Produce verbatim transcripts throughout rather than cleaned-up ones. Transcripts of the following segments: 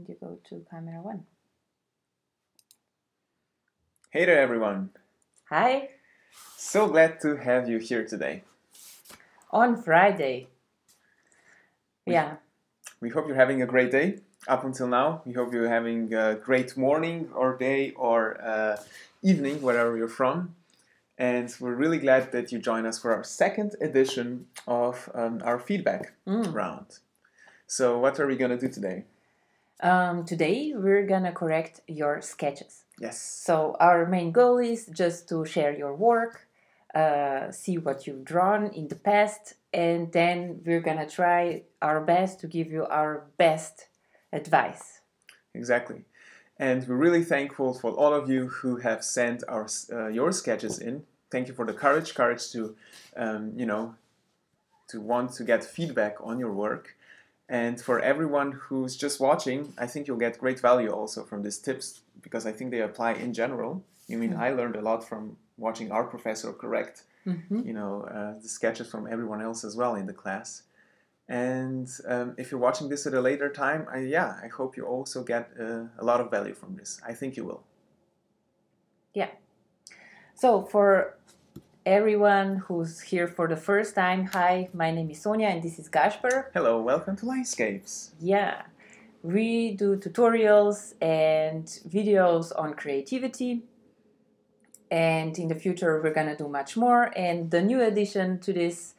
and you go to camera one. Hey there, everyone. Hi. So glad to have you here today. On Friday. We, yeah. We hope you're having a great day up until now. We hope you're having a great morning or day or uh, evening, wherever you're from. And we're really glad that you join us for our second edition of um, our feedback mm. round. So what are we going to do today? Um, today we're going to correct your sketches. Yes. So our main goal is just to share your work, uh, see what you've drawn in the past, and then we're going to try our best to give you our best advice. Exactly. And we're really thankful for all of you who have sent our, uh, your sketches in. Thank you for the courage, courage to, um, you know, to want to get feedback on your work. And for everyone who's just watching, I think you'll get great value also from these tips, because I think they apply in general. You mean, mm-hmm. I learned a lot from watching our professor correct, mm-hmm. you know, uh, the sketches from everyone else as well in the class. And um, if you're watching this at a later time, I, yeah, I hope you also get uh, a lot of value from this. I think you will. Yeah. So for everyone who's here for the first time, hi, my name is Sonia and this is Gašper. Hello, welcome to Linescapes. Yeah. We do tutorials and videos on creativity. And in the future, we're going to do much more. And the new addition to this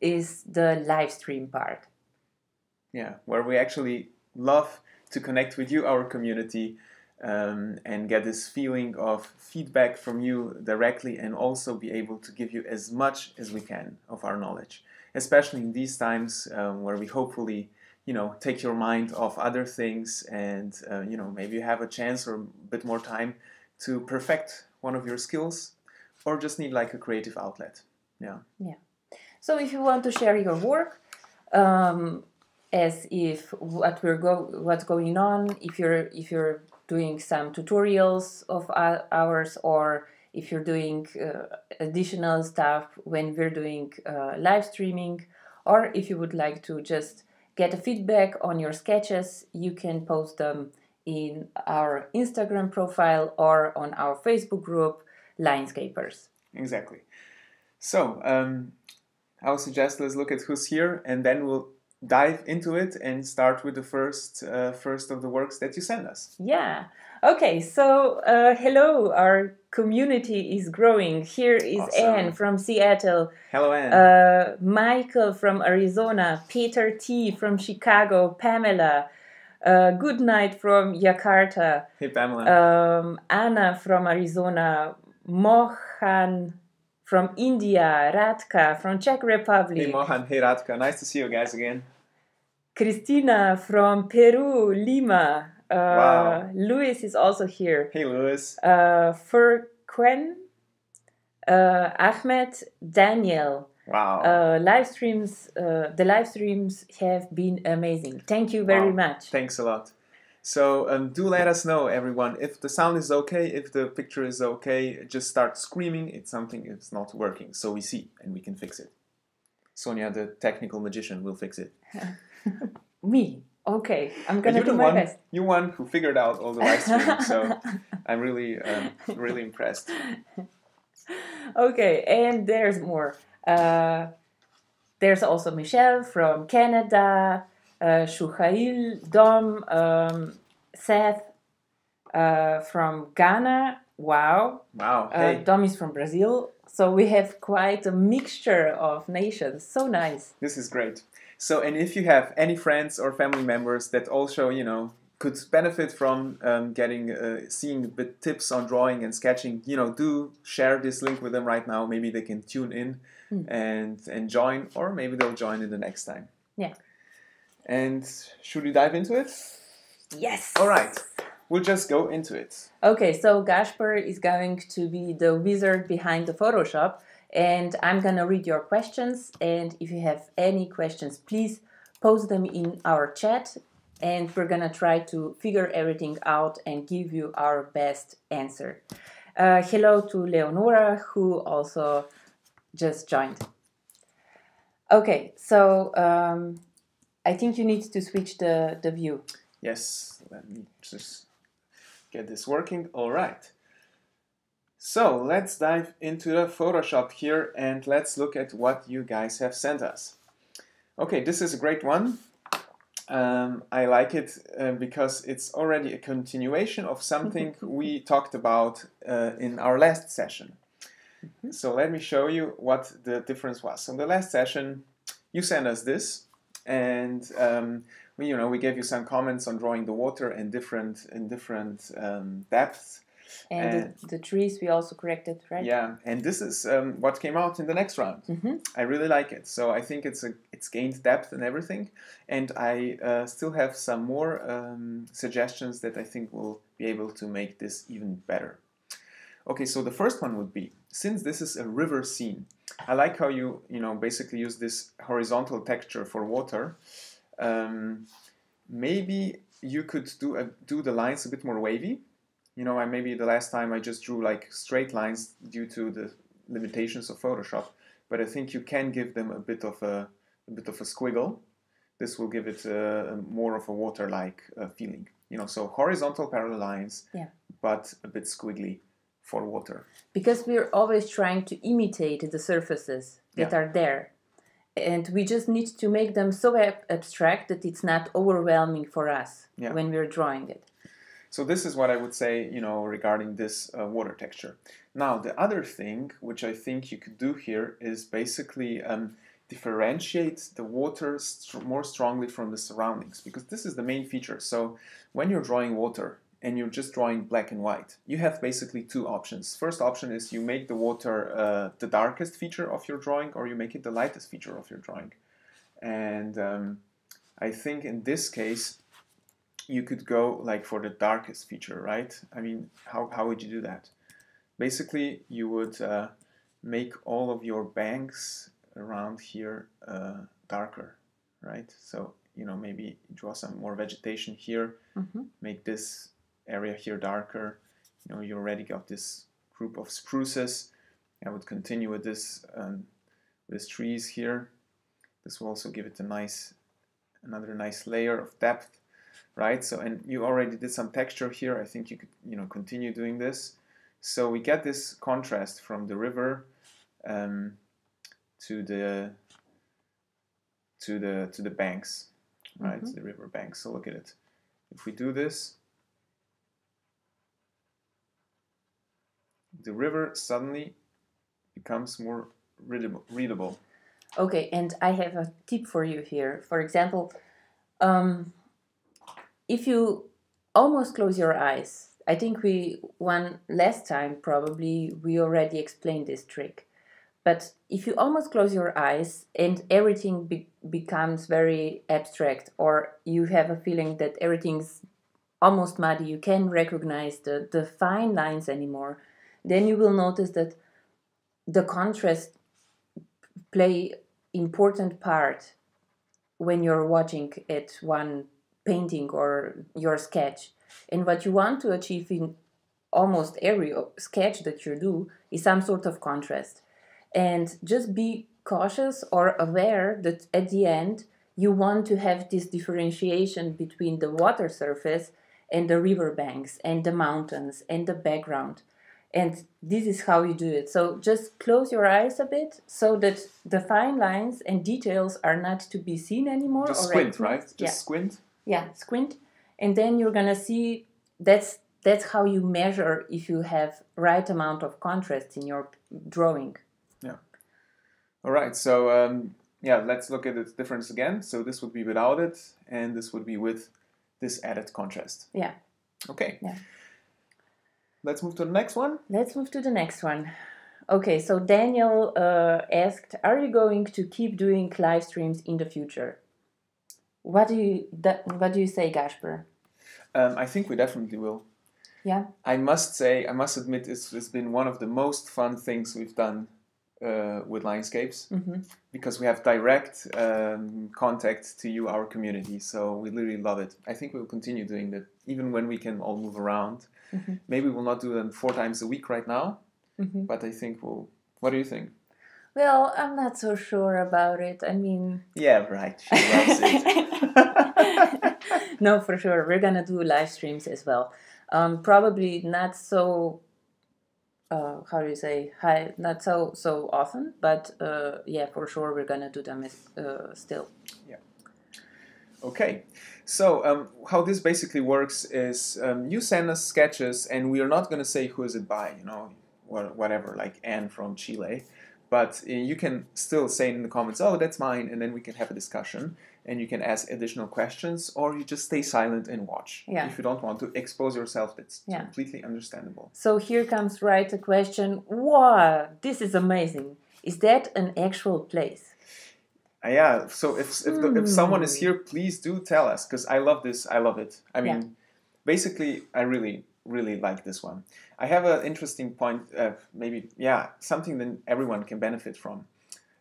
is the live stream part. Yeah, where we actually love to connect with you, our community, um, and get this feeling of feedback from you directly, and also be able to give you as much as we can of our knowledge, especially in these times um, where we hopefully, you know, take your mind off other things and, uh, you know, maybe you have a chance or a bit more time to perfect one of your skills or just need like a creative outlet. Yeah. Yeah. So if you want to share your work, um, as if what we're go what's going on, if you're if you're doing some tutorials of ours, or if you're doing uh, additional stuff when we're doing uh, live streaming, or if you would like to just get a feedback on your sketches, you can post them in our Instagram profile or on our Facebook group, Linescapers. Exactly. So. Um, I would suggest let's look at who's here, and then we'll dive into it and start with the first uh, first of the works that you send us. Yeah. Okay. So uh, hello, our community is growing. Here is awesome. Anne from Seattle. Hello, Anne. Uh, Michael from Arizona. Peter T from Chicago. Pamela. Uh, good night from Jakarta. Hey, Pamela. Um, Anna from Arizona. Mohan from India, Radka from Czech Republic. Hey Mohan, hey Radka, nice to see you guys again. Christina from Peru, Lima. Uh, wow. Luis is also here. Hey Luis. Uh, Furquen, uh, Ahmed, Daniel. Wow. Uh, live streams, uh, the live streams have been amazing. Thank you very wow. much. Thanks a lot. So um, do let us know, everyone, if the sound is okay, if the picture is okay, just start screaming. It's something that's not working, so we see and we can fix it. Sonia, the technical magician, will fix it. Me? Okay, I'm gonna do my best. You're the one who figured out all the live streaming, so I'm really, um, really impressed. Okay, and there's more. Uh, there's also Michelle from Canada. Uh, Shuhail, Dom, um, Seth uh, from Ghana. Wow. Wow. Hey. Uh, Dom is from Brazil. So we have quite a mixture of nations. So nice. This is great. So, and if you have any friends or family members that also, you know, could benefit from um, getting, uh, seeing the tips on drawing and sketching, you know, do share this link with them right now. Maybe they can tune in mm. and, and join, or maybe they'll join in the next time. Yeah. And should we dive into it? Yes. All right. We'll just go into it. Okay. So Gašper is going to be the wizard behind the Photoshop, and I'm going to read your questions. And if you have any questions, please post them in our chat, and we're going to try to figure everything out and give you our best answer. Uh, hello to Leonora, who also just joined. Okay. So, um, I think you need to switch the, the view. Yes, Let me just get this working. All right. So let's dive into the Photoshop here and let's look at what you guys have sent us. Okay, this is a great one. Um, I like it uh, because it's already a continuation of something we talked about uh, in our last session. Mm-hmm. So let me show you what the difference was. So in the last session, you sent us this, and um, we, you know, we gave you some comments on drawing the water in different in different um, depths. And, and the, the trees we also corrected, right? Yeah, and this is um, what came out in the next round. Mm-hmm. I really like it. So I think it's a, it's gained depth and everything. And I uh, still have some more um, suggestions that I think will be able to make this even better. Okay, so the first one would be, since this is a river scene, I like how you, you know, basically use this horizontal texture for water. Um, maybe you could do, a, do the lines a bit more wavy. You know, I, maybe the last time I just drew like straight lines due to the limitations of Photoshop, but I think you can give them a bit of a, a bit of a squiggle. This will give it a, a more of a water-like uh, feeling. You know, so horizontal parallel lines, yeah, but a bit squiggly for water. Because we're always trying to imitate the surfaces that yeah. are there, and we just need to make them so ab abstract that it's not overwhelming for us yeah. when we're drawing it. So this is what I would say, you know, regarding this uh, water texture. Now, the other thing which I think you could do here is basically um, differentiate the water st more strongly from the surroundings, because this is the main feature. So when you're drawing water and you're just drawing black and white, you have basically two options. First option is you make the water uh, the darkest feature of your drawing, or you make it the lightest feature of your drawing. And um, I think in this case, you could go like for the darkest feature, right? I mean, how, how would you do that? Basically, you would uh, make all of your banks around here uh, darker, right? So, you know, maybe draw some more vegetation here, mm-hmm. make this area here darker. You know, you already got this group of spruces. I would continue with this, um, with trees here. This will also give it a nice, another nice layer of depth. Right, so and you already did some texture here. I think you could, you know, continue doing this. So we get this contrast from the river um, to the to the to the banks, right? Mm-hmm. The river banks. So look at it. If we do this, the river suddenly becomes more readable. readable. Okay, and I have a tip for you here. For example. Um, If you almost close your eyes, I think we, one last time probably, we already explained this trick. But if you almost close your eyes and everything be becomes very abstract, or you have a feeling that everything's almost muddy, you can't recognize the, the fine lines anymore, then you will notice that the contrast play important part when you're watching at one painting or your sketch. And what you want to achieve in almost every sketch that you do is some sort of contrast. And just be cautious or aware that at the end you want to have this differentiation between the water surface and the riverbanks and the mountains and the background. And this is how you do it. So just close your eyes a bit so that the fine lines and details are not to be seen anymore. Just squint, right? Just yeah. squint. Yeah, squint, and then you're gonna see that's that's how you measure if you have right amount of contrast in your drawing. Yeah. All right. So um, yeah, let's look at the difference again. So this would be without it, and this would be with this added contrast. Yeah. Okay. Yeah. Let's move to the next one. Let's move to the next one. Okay. So Daniel uh, asked, "Are you going to keep doing live streams in the future?" What do you what do you say, Gašper? Um, I think we definitely will. Yeah. I must say, I must admit, it's, it's been one of the most fun things we've done uh, with Linescapes, mm-hmm. because we have direct um, contact to you, our community. So we really love it. I think we'll continue doing that, even when we can all move around. Mm-hmm. Maybe we'll not do them four times a week right now, mm-hmm. but I think we'll. What do you think? Well, I'm not so sure about it. I mean... Yeah, right. She loves it. No, for sure. We're gonna do live streams as well. Um, probably not so, uh, how do you say, high, not so so often, but uh, yeah, for sure we're gonna do them as, uh, still. Yeah. Okay, so um, how this basically works is um, you send us sketches, and we are not going to say who is it by, you know, or whatever, like Anne from Chile, but uh, you can still say in the comments, oh, that's mine, and then we can have a discussion, and you can ask additional questions, or you just stay silent and watch. Yeah. If you don't want to expose yourself, that's yeah. completely understandable. So here comes right a question, wow, this is amazing, is that an actual place? Yeah, so if if, the, if someone is here, please do tell us, because I love this, I love it. I mean, yeah. basically, I really, really like this one. I have an interesting point, uh, maybe, yeah, something that everyone can benefit from.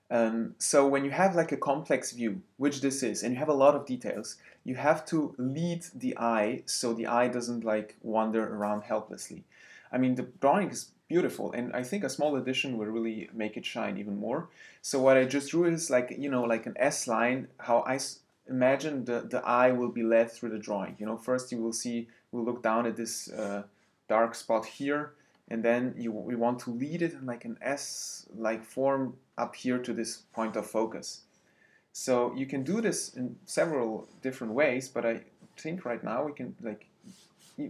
Um, so when you have like a complex view, which this is, and you have a lot of details, you have to lead the eye so the eye doesn't like wander around helplessly. I mean, the drawing is beautiful, and I think a small addition will really make it shine even more. So what I just drew is like, you know, like an S line, how I s imagine the, the eye will be led through the drawing. You know, first you will see, we'll look down at this uh, dark spot here, and then you, we want to lead it in like an S-like form up here to this point of focus. So you can do this in several different ways, but I think right now we can, like,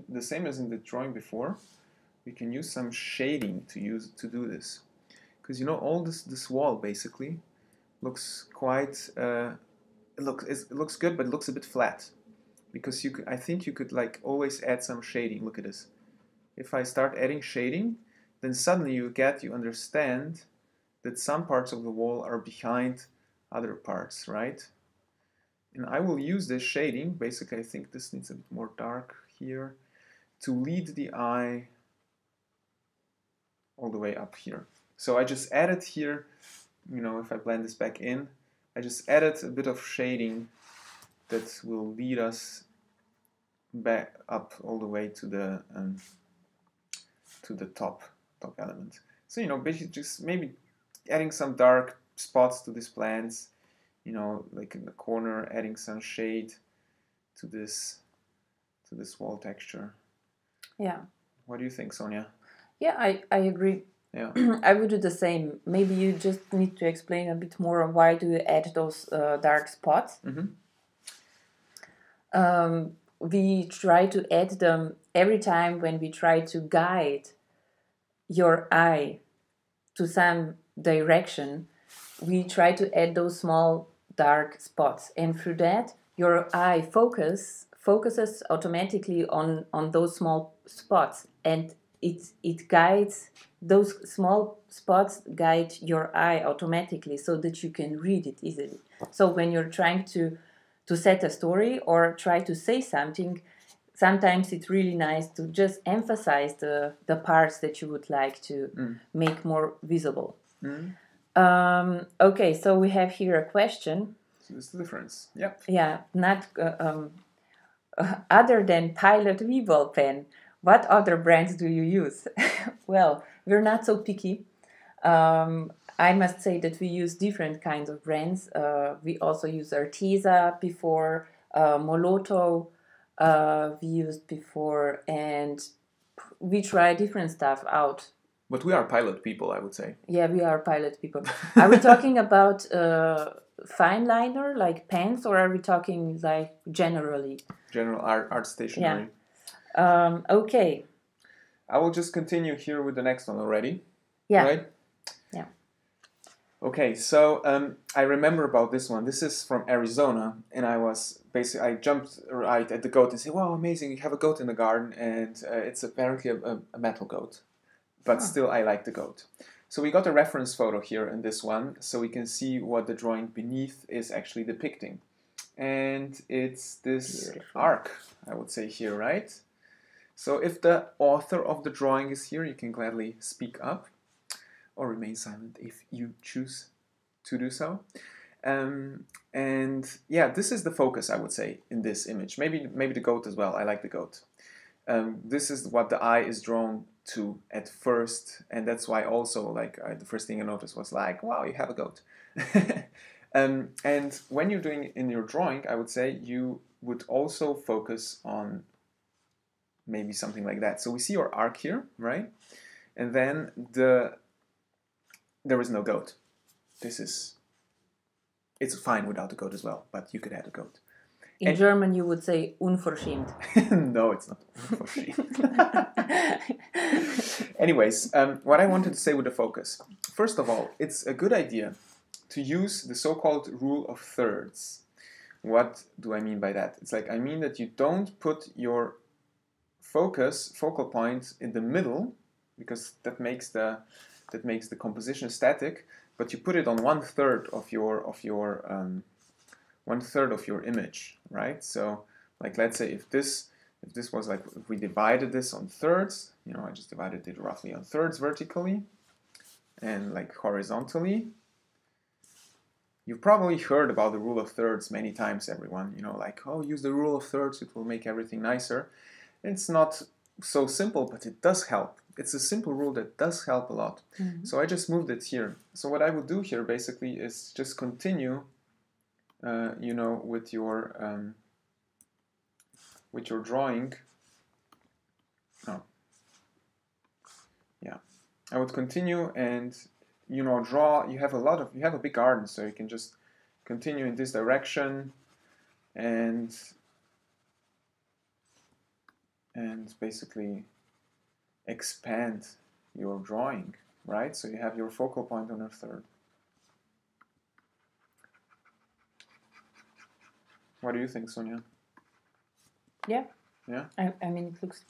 the same as in the drawing before, we can use some shading to use to do this, because you know all this this wall basically looks quite uh, it looks it looks good, but it looks a bit flat, because you could, I think you could like always add some shading. Look at this. If I start adding shading, then suddenly you get you understand that some parts of the wall are behind other parts, right? And I will use this shading. Basically, I think this needs a bit more dark here to lead the eye all the way up here. So I just added here, you know, if I blend this back in, I just added a bit of shading that will lead us back up all the way to the um, to the top top element. So, you know, basically just maybe adding some dark spots to these plants, you know, like in the corner, adding some shade to this to this wall texture. Yeah. What do you think, Sonia? Yeah, I, I agree. Yeah. I would do the same. Maybe you just need to explain a bit more on why do you add those uh, dark spots. Mm-hmm. Um, we try to add them every time when we try to guide your eye to some direction. We try to add those small dark spots, and through that your eye focus focuses automatically on, on those small spots, and It, it guides, those small spots guide your eye automatically so that you can read it easily. So when you're trying to, to set a story or try to say something, sometimes it's really nice to just emphasize the, the parts that you would like to mm. make more visible. Mm. Um, okay, so we have here a question. So that's the difference, yep. Yeah, not uh, um, uh, other than Pilot Vivo pen. What other brands do you use? Well, we're not so picky. Um, I must say that we use different kinds of brands. Uh, we also use Arteza before, uh, Moloto uh, we used before, and we try different stuff out. But we are pilot people, I would say. Yeah, we are pilot people. Are we talking about uh, fine liner, like pens, or are we talking like generally? General art, art stationery. Yeah. Um, okay. I will just continue here with the next one already. Yeah. Right? Yeah. Okay, so um, I remember about this one. This is from Arizona, and I was basically, I jumped right at the goat and said, wow, amazing, you have a goat in the garden, and uh, it's apparently a, a, a metal goat. But huh. still, I like the goat. So we got a reference photo here in this one, so we can see what the drawing beneath is actually depicting. And it's this Beautiful. arc, I would say here, right? So if the author of the drawing is here, you can gladly speak up or remain silent if you choose to do so. Um, and yeah, this is the focus, I would say, in this image. Maybe, maybe the goat as well. I like the goat. Um, this is what the eye is drawn to at first. And that's why also, like, I, the first thing I noticed was like, wow, you have a goat. um, and when you're doing in your drawing, I would say you would also focus on maybe something like that. So we see our arc here, right? And then the there is no goat. This is, it's fine without a goat as well, but you could add a goat. In and German, you would say unverschämt. No, it's not unverschämt. Anyways, um, what I wanted to say with the focus. First of all, it's a good idea to use the so-called rule of thirds. What do I mean by that? It's like, I mean that you don't put your focus, focal point in the middle, because that makes the, that makes the composition static, but you put it on one third of your, of your, um, one third of your image, right? So, like, let's say if this, if this was like, if we divided this on thirds, you know, I just divided it roughly on thirds vertically and like horizontally. You've probably heard about the rule of thirds many times, everyone, you know, like, oh, use the rule of thirds, it will make everything nicer. It's not so simple, but it does help. It's a simple rule that does help a lot. Mm-hmm. So I just moved it here. So what I would do here basically is just continue Uh, you know, with your um, with your drawing. Oh, yeah. I would continue and, you know, draw. You have a lot of, you have a big garden, so you can just continue in this direction, and and basically expand your drawing, right? So you have your focal point on a third. What do you think, Sonia? Yeah. Yeah. I, I mean, it looks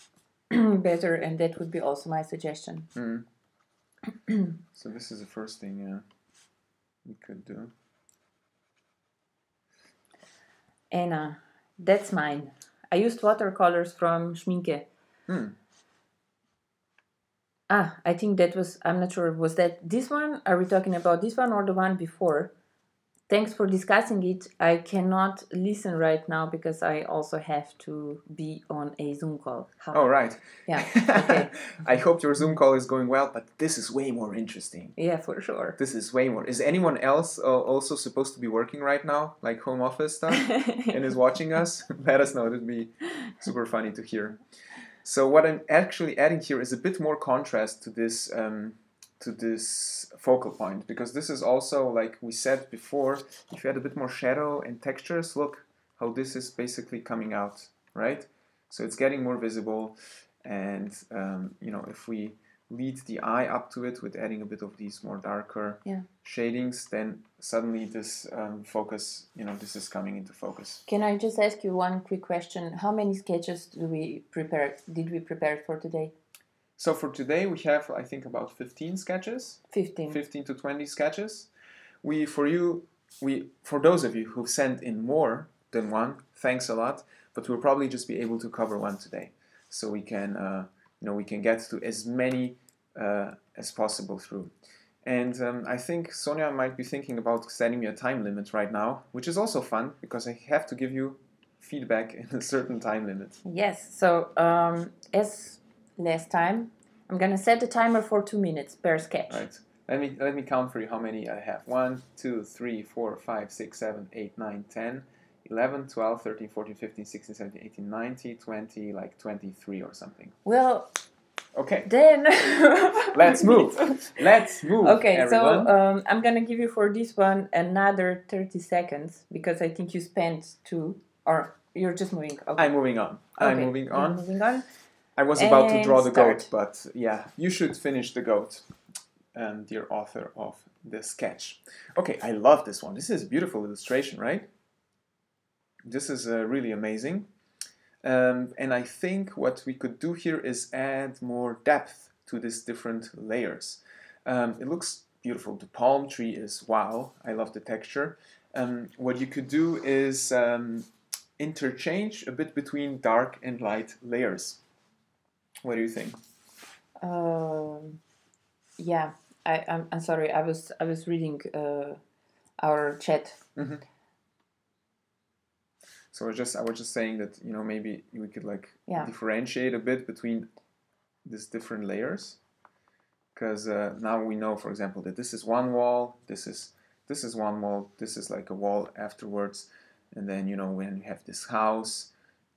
better, and that would be also my suggestion. Mm. So this is the first thing uh, we could do. Anna, that's mine. I used watercolors from Schmincke. Mm. Ah, I think that was, I'm not sure, was that this one? Are we talking about this one or the one before? Thanks for discussing it. I cannot listen right now because I also have to be on a Zoom call. How? Oh, right. Yeah, okay. I hope your Zoom call is going well, but this is way more interesting. Yeah, for sure. This is way more. Is anyone else uh, also supposed to be working right now, like home office stuff, and is watching us? Let us know. It would be super funny to hear. So what I'm actually adding here is a bit more contrast to this... Um, to this focal point, because this is also, like we said before, if you add a bit more shadow and textures, look how this is basically coming out, right? So it's getting more visible, and um, you know, if we lead the eye up to it with adding a bit of these more darker yeah. shadings, then suddenly this um, focus, you know, this is coming into focus. Can I just ask you one quick question? How many sketches do we prepare, did we prepare for today? So for today we have, I think, about fifteen sketches. Fifteen. Fifteen to twenty sketches. We for you, we for those of you who sent in more than one, thanks a lot. But we'll probably just be able to cover one today, so we can, uh, you know, we can get to as many uh, as possible through. And um, I think Sonia might be thinking about setting me a time limit right now, which is also fun because I have to give you feedback in a certain time limit. Yes. So um, as last time, I'm gonna set the timer for two minutes per sketch. Right. Let me let me count for you how many I have. One, two, three, four, five, six, seven, eight, nine, ten, eleven, twelve, thirteen, fourteen, fifteen, sixteen, seventeen, eighteen, nineteen, twenty, like twenty-three or something. Well. Okay. Then. Let's move. Let's move. Okay. Everyone. So um, I'm gonna give you for this one another thirty seconds because I think you spent two, or you're just moving. Okay. I'm moving on. Okay. I'm moving on. I'm moving on. I was and about to draw the start. goat, but yeah, you should finish the goat, um, dear author of the sketch. Okay, I love this one. This is a beautiful illustration, right? This is uh, really amazing. Um, and I think what we could do here is add more depth to these different layers. Um, it looks beautiful. The palm tree is wow. I love the texture. Um, what you could do is um, interchange a bit between dark and light layers. What do you think? Um, yeah, I, I'm, I'm sorry. I was I was reading uh, our chat. Mm-hmm. So I just I was just saying that, you know, maybe we could like yeah. differentiate a bit between these different layers, because uh, now we know, for example, that this is one wall. This is this is one wall. This is like a wall afterwards. and then, you know, when you have this house,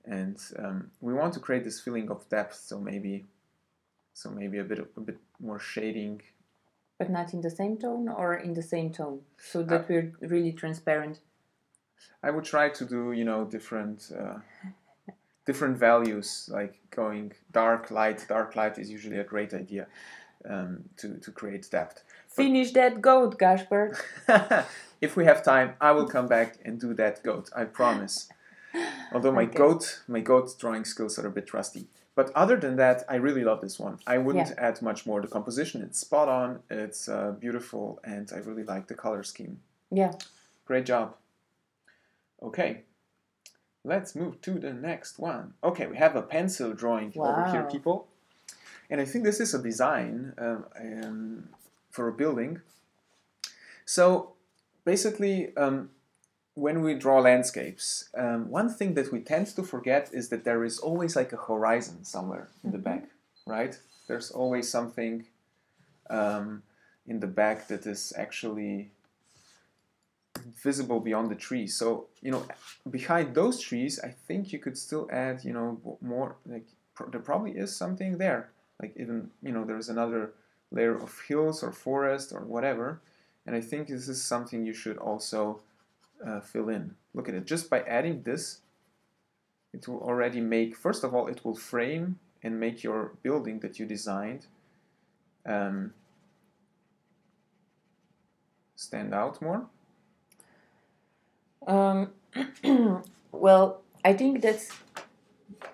and um, we want to create this feeling of depth, so maybe so maybe a bit of, a bit more shading. But not in the same tone, or in the same tone, so that uh, we're really transparent. I would try to do, you know, different uh, different values, like going dark, light. Dark, light is usually a great idea um, to, to create depth. But finish that goat, Gašper! If we have time, I will come back and do that goat, I promise. Although my, okay. goat, my goat drawing skills are a bit rusty. But other than that, I really love this one. I wouldn't yeah. add much more. The composition, it's spot on, it's uh, beautiful, and I really like the color scheme. Yeah. Great job. Okay, let's move to the next one. Okay, we have a pencil drawing wow. over here, people. And I think this is a design um, um, for a building. So basically, um, when we draw landscapes, um, one thing that we tend to forget is that there is always like a horizon somewhere in the back, right? There's always something um, in the back that is actually visible beyond the trees. So, you know, behind those trees, I think you could still add, you know, more, like pr there probably is something there. Like even, you know, there's another layer of hills or forest or whatever. And I think this is something you should also Uh, fill in. Look at it. Just by adding this, it will already make, first of all, it will frame and make your building that you designed um, stand out more. Um, well, I think that's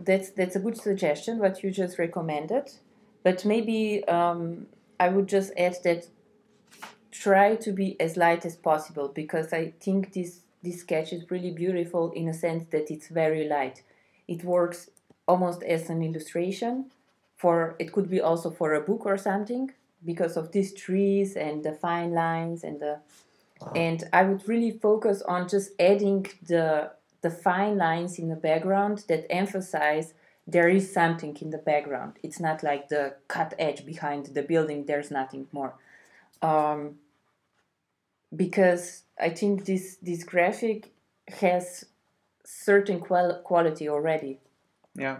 that's that's a good suggestion what you just recommended, but maybe um, I would just add that try to be as light as possible, because I think this, this sketch is really beautiful in a sense that it's very light. It works almost as an illustration. For it could be also for a book or something, because of these trees and the fine lines and the wow. and I would really focus on just adding the the fine lines in the background that emphasize there is something in the background. It's not like the cut edge behind the building, there's nothing more. Um, Because I think this, this graphic has certain qual quality already. Yeah,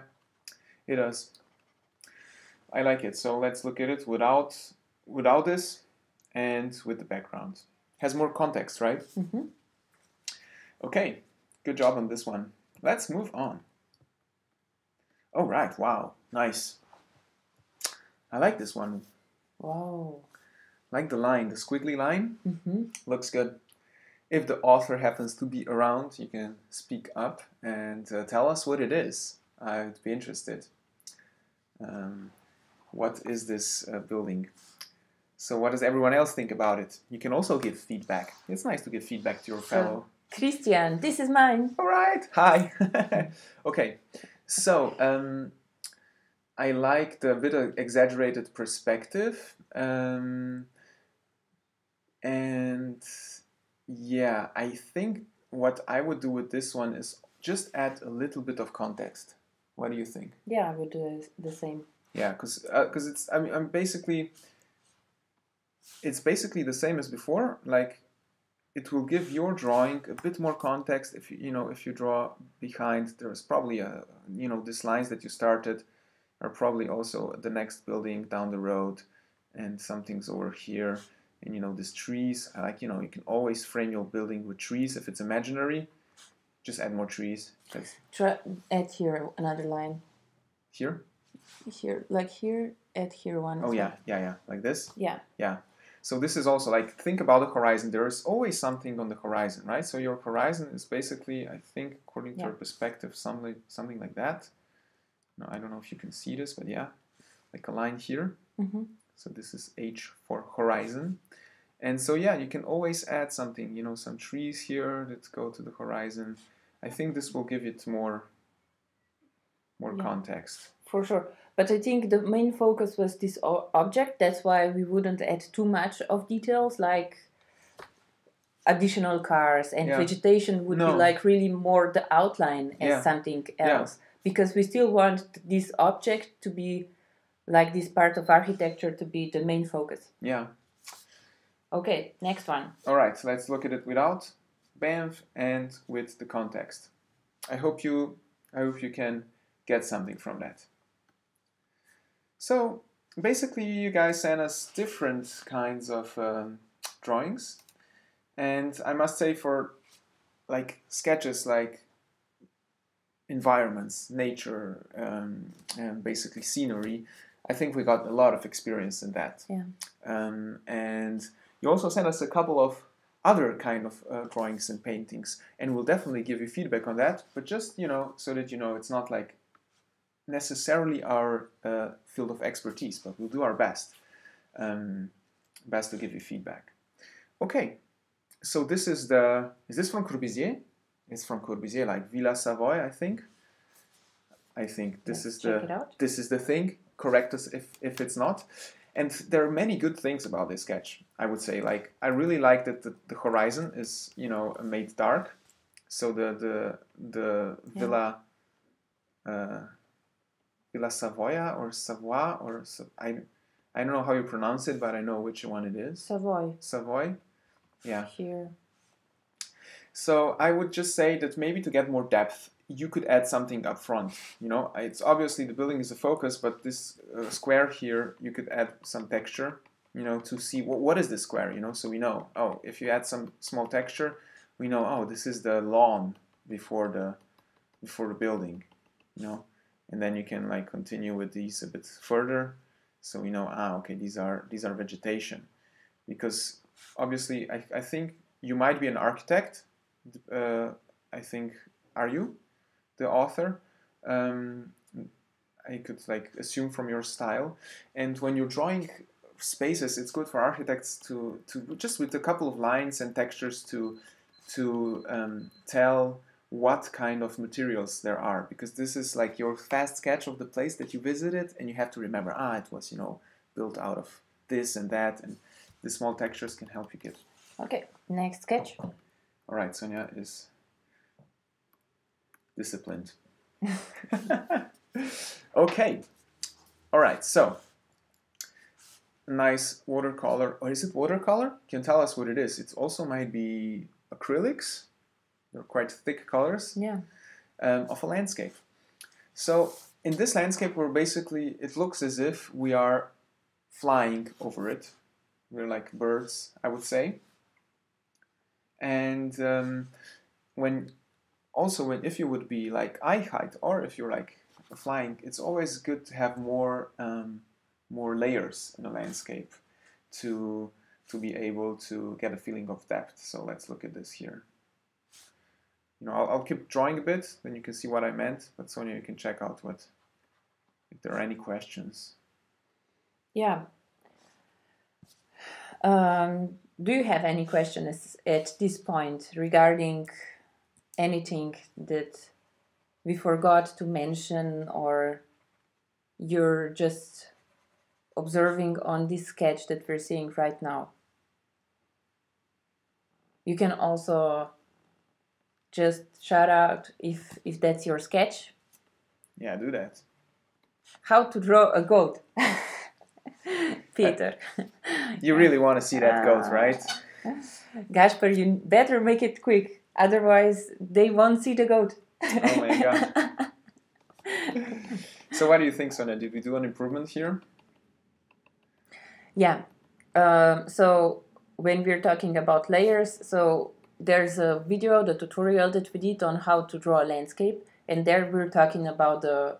it does. I like it. So let's look at it without without this and with the background. Has more context, right? Mm-hmm. Okay, good job on this one. Let's move on. All right, wow, nice. I like this one. Wow. Like the line, the squiggly line, mm-hmm. looks good. If the author happens to be around, you can speak up and uh, tell us what it is. I'd be interested. Um, what is this uh, building? So what does everyone else think about it? You can also give feedback. It's nice to give feedback to your fellow. Uh, Christian, this is mine. All right, hi. Okay, so um, I like the bit of exaggerated perspective. Um, And yeah, I think what I would do with this one is just add a little bit of context. What do you think? Yeah, I would do the same. Yeah, because uh, because it's I mean I'm basically it's basically the same as before. Like it will give your drawing a bit more context. If you, you know if you draw behind, there's probably a you know these lines that you started are probably also the next building down the road, and something's over here. And, you know, these trees, like, you know, you can always frame your building with trees. If it's imaginary, just add more trees. That's... Try, add here another line. Here? Here, like here, add here one. Oh, yeah, yeah, yeah. Like this? Yeah. Yeah. So this is also, like, think about the horizon. There is always something on the horizon, right? So your horizon is basically, I think, according to yeah. your perspective, something, something like that. No, I don't know if you can see this, but yeah. Like a line here. Mm-hmm. So this is H for horizon. And so, yeah, you can always add something, you know, some trees here that go to the horizon. I think this will give it more, more yeah, context. For sure. But I think the main focus was this object. That's why we wouldn't add too much of details, like additional cars and yeah. vegetation would no. be like really more the outline as yeah. something else. Yeah. Because we still want this object to be like this part of architecture to be the main focus. Yeah. Okay, next one. All right, so let's look at it without. Banff and with the context. I hope you, I hope you can get something from that. So basically you guys sent us different kinds of um, drawings, and I must say for like sketches like environments, nature, um, and basically scenery, I think we got a lot of experience in that. Yeah. Um, and you also sent us a couple of other kind of uh, drawings and paintings, and we'll definitely give you feedback on that, but just, you know, so that you know it's not like necessarily our uh, field of expertise, but we'll do our best, um, best to give you feedback. Okay, so this is the, is this from Corbusier? It's from Corbusier, like Villa Savoye, I think. I think this is the, this is the thing. Correct us if, if it's not. And there are many good things about this sketch, I would say. Like, I really like that the, the horizon is, you know, made dark. So the the the yeah. Villa uh, Villa Savoia or Savoie or I I don't know how you pronounce it, but I know which one it is. Savoye. Savoye. Yeah. Here. So I would just say that maybe to get more depth, you could add something up front. You know, it's obviously the building is a focus, but this uh, square here, you could add some texture, you know, to see what, what is this square, you know, so we know, oh, if you add some small texture, we know, oh, this is the lawn before the, before the building, you know, and then you can like continue with these a bit further, so we know, ah, okay, these are, these are vegetation, because obviously, I, I think you might be an architect, uh, I think, are you? The author, um, I could like assume from your style, and when you're drawing spaces, it's good for architects to to just with a couple of lines and textures to to um, tell what kind of materials there are, because this is like your fast sketch of the place that you visited, and you have to remember, ah, it was, you know, built out of this and that, and the small textures can help you get. Okay, next sketch. All right, Sonia is disciplined. Okay. All right. So, nice watercolor. Or is it watercolor? Can tell us what it is. It also might be acrylics. They're quite thick colors. Yeah. Um, of a landscape. So, in this landscape, we're basically, it looks as if we are flying over it. We're like birds, I would say. And um, when... Also, when, if you would be like eye height, or if you're like flying, it's always good to have more um, more layers in a landscape to to be able to get a feeling of depth. So let's look at this here. You know, I'll, I'll keep drawing a bit, then you can see what I meant. But Sonia, you can check out what if there are any questions. Yeah. Um, do you have any questions at this point regarding anything that we forgot to mention, or you're just observing on this sketch that we're seeing right now? You can also just shout out if if that's your sketch. Yeah, do that. How to draw a goat, Peter? You really want to see that goat, right? Gašper, you better make it quick. Otherwise, they won't see the goat. Oh my god. So what do you think, Sonia? Did we do an improvement here? Yeah. Um, so when we're talking about layers, so there's a video, the tutorial that we did on how to draw a landscape. And there we're talking about the,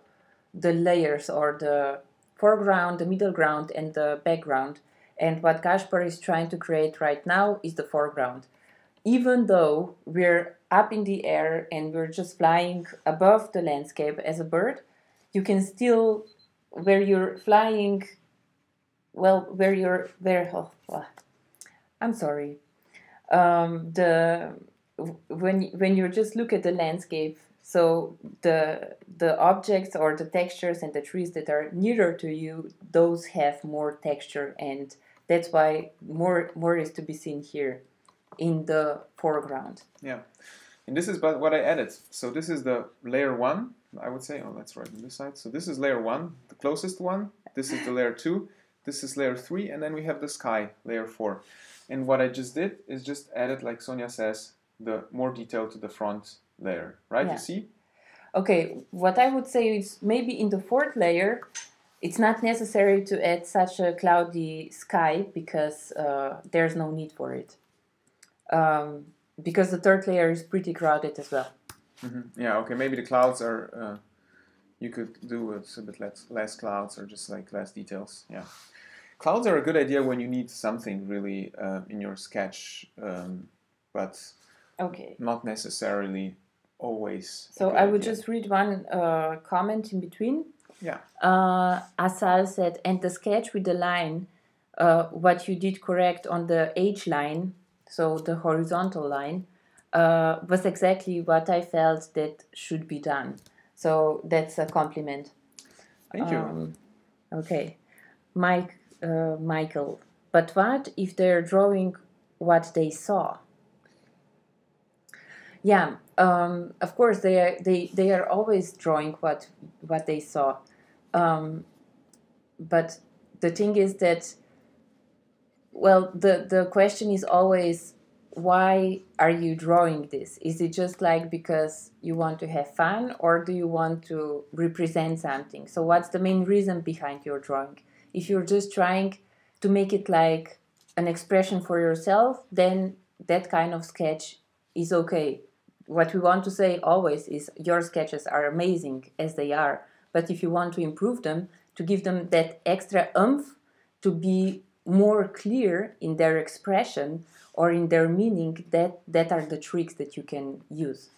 the layers, or the foreground, the middle ground, and the background. And what Gašper is trying to create right now is the foreground. Even though we're up in the air and we're just flying above the landscape as a bird, you can still, where you're flying, well, where you're, where, oh, oh, I'm sorry, um, the, when, when you just look at the landscape, so the, the objects or the textures and the trees that are nearer to you, those have more texture, and that's why more, more is to be seen here in the foreground. Yeah, and this is but what I added. So this is the layer one, I would say. Oh, that's right on this side. So this is layer one, the closest one. This is the layer two. This is layer three, and then we have the sky, layer four. And what I just did is just added, like Sonia says, the more detail to the front layer, right? Yeah. You see? Okay, what I would say is maybe in the fourth layer, it's not necessary to add such a cloudy sky because uh, there's no need for it. Um, because the third layer is pretty crowded as well. Mm-hmm. Yeah, okay, maybe the clouds are... Uh, you could do a bit less, less clouds or just like less details, yeah. Clouds are a good idea when you need something really uh, in your sketch, um, but okay. not necessarily always. So I would idea. just read one uh, comment in between. Yeah. Uh, Asal said, and the sketch with the line, uh, what you did correct on the H line, so the horizontal line, uh, was exactly what I felt that should be done. So that's a compliment. Thank you. Um, okay. Mike, uh, Michael, but what if they're drawing what they saw? Yeah, um, of course they are, they they are always drawing what what they saw, um, but the thing is that, well, the the question is always, why are you drawing this? Is it just like because you want to have fun, or do you want to represent something? So what's the main reason behind your drawing? If you're just trying to make it like an expression for yourself, then that kind of sketch is okay. What we want to say always is your sketches are amazing as they are, but if you want to improve them, to give them that extra oomph, to be more clear in their expression or in their meaning, that, that are the tricks that you can use.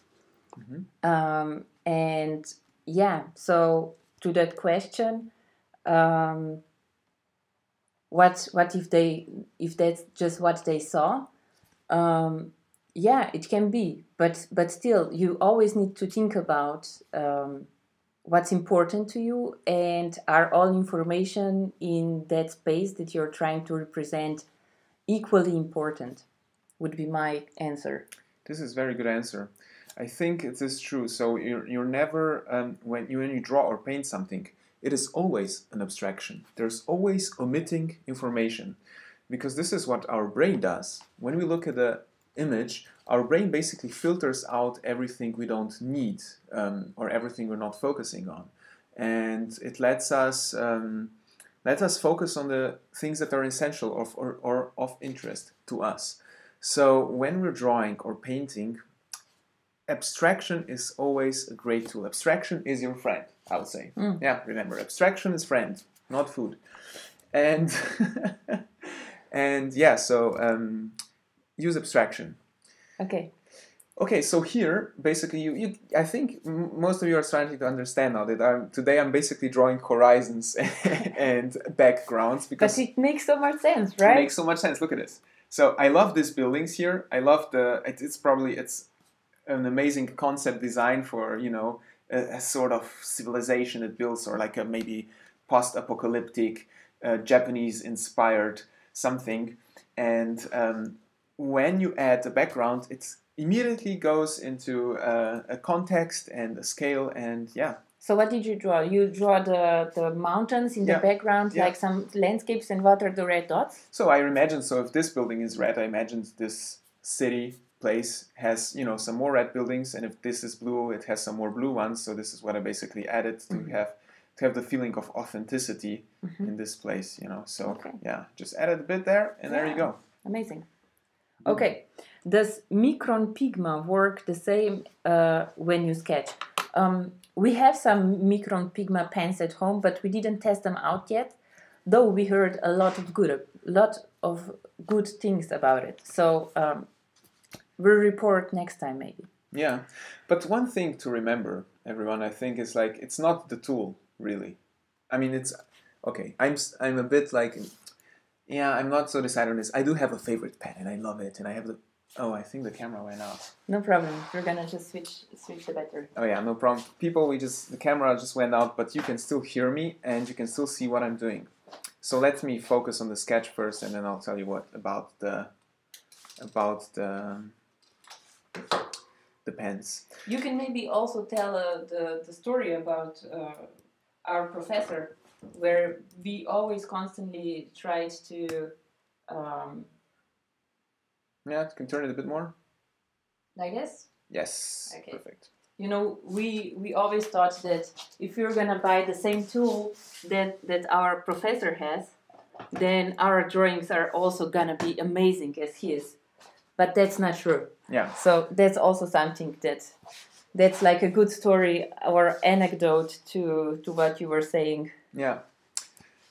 Mm-hmm. Um, and yeah, so to that question, um, What what if they if that's just what they saw? Um, yeah, it can be, but but still, you always need to think about um, what's important to you, and are all information in that space that you're trying to represent equally important? Would be my answer. This is a very good answer. I think it is true. So you're you're never um, when you when you draw or paint something, it is always an abstraction. There's always omitting information, because this is what our brain does. When we look at the image, our brain basically filters out everything we don't need um, or everything we're not focusing on, and it lets us um, let us focus on the things that are essential or, or, or of interest to us. So when we're drawing or painting, abstraction is always a great tool. Abstraction is your friend, I would say. Mm. Yeah, remember, abstraction is friend, not food. And and yeah, so um, use abstraction. Okay. Okay, so here, basically, you, you I think most of you are starting to understand now that I'm, today I'm basically drawing horizons and backgrounds. Because but it makes so much sense, right? It makes so much sense. Look at this. So I love these buildings here. I love the, it, it's probably, it's an amazing concept design for, you know, a, a sort of civilization it builds, or like a maybe post-apocalyptic, uh, Japanese-inspired something. And um, when you add the background, it immediately goes into uh, a context and a scale, and yeah. So what did you draw? You draw the, the mountains in yeah. the background, yeah. like some landscapes, and what are the red dots? So I imagine, so if this building is red, I imagine this city place has, you know, some more red buildings, and if this is blue, it has some more blue ones. So this is what I basically added to mm-hmm. have to have the feeling of authenticity mm-hmm. in this place, you know. So okay. yeah, just added a bit there, and yeah. there you go. Amazing. Okay, does Micron Pigma work the same uh, when you sketch? Um, we have some Micron Pigma pens at home, but we didn't test them out yet. Though we heard a lot of good, a lot of good things about it. So. Um, We'll report next time, maybe. Yeah, but one thing to remember, everyone, I think, is like, it's not the tool, really. I mean, it's okay. I'm I'm a bit like, yeah, I'm not so decided on this. I do have a favorite pen, and I love it, and I have the. Oh, I think the camera went out. No problem. We're gonna just switch switch the battery. Oh yeah, no problem. People, we just the camera just went out, but you can still hear me, and you can still see what I'm doing. So let me focus on the sketch first, and then I'll tell you what about the about the. Depends. You can maybe also tell uh, the, the story about uh, our professor, where we always constantly tried to... Um, yeah, can turn it a bit more? Like this? Yes. Okay. Perfect. You know, we we always thought that if you're gonna buy the same tool that that our professor has, then our drawings are also gonna be amazing as his. But that's not true. Yeah. So that's also something that that's like a good story or anecdote to to what you were saying. Yeah.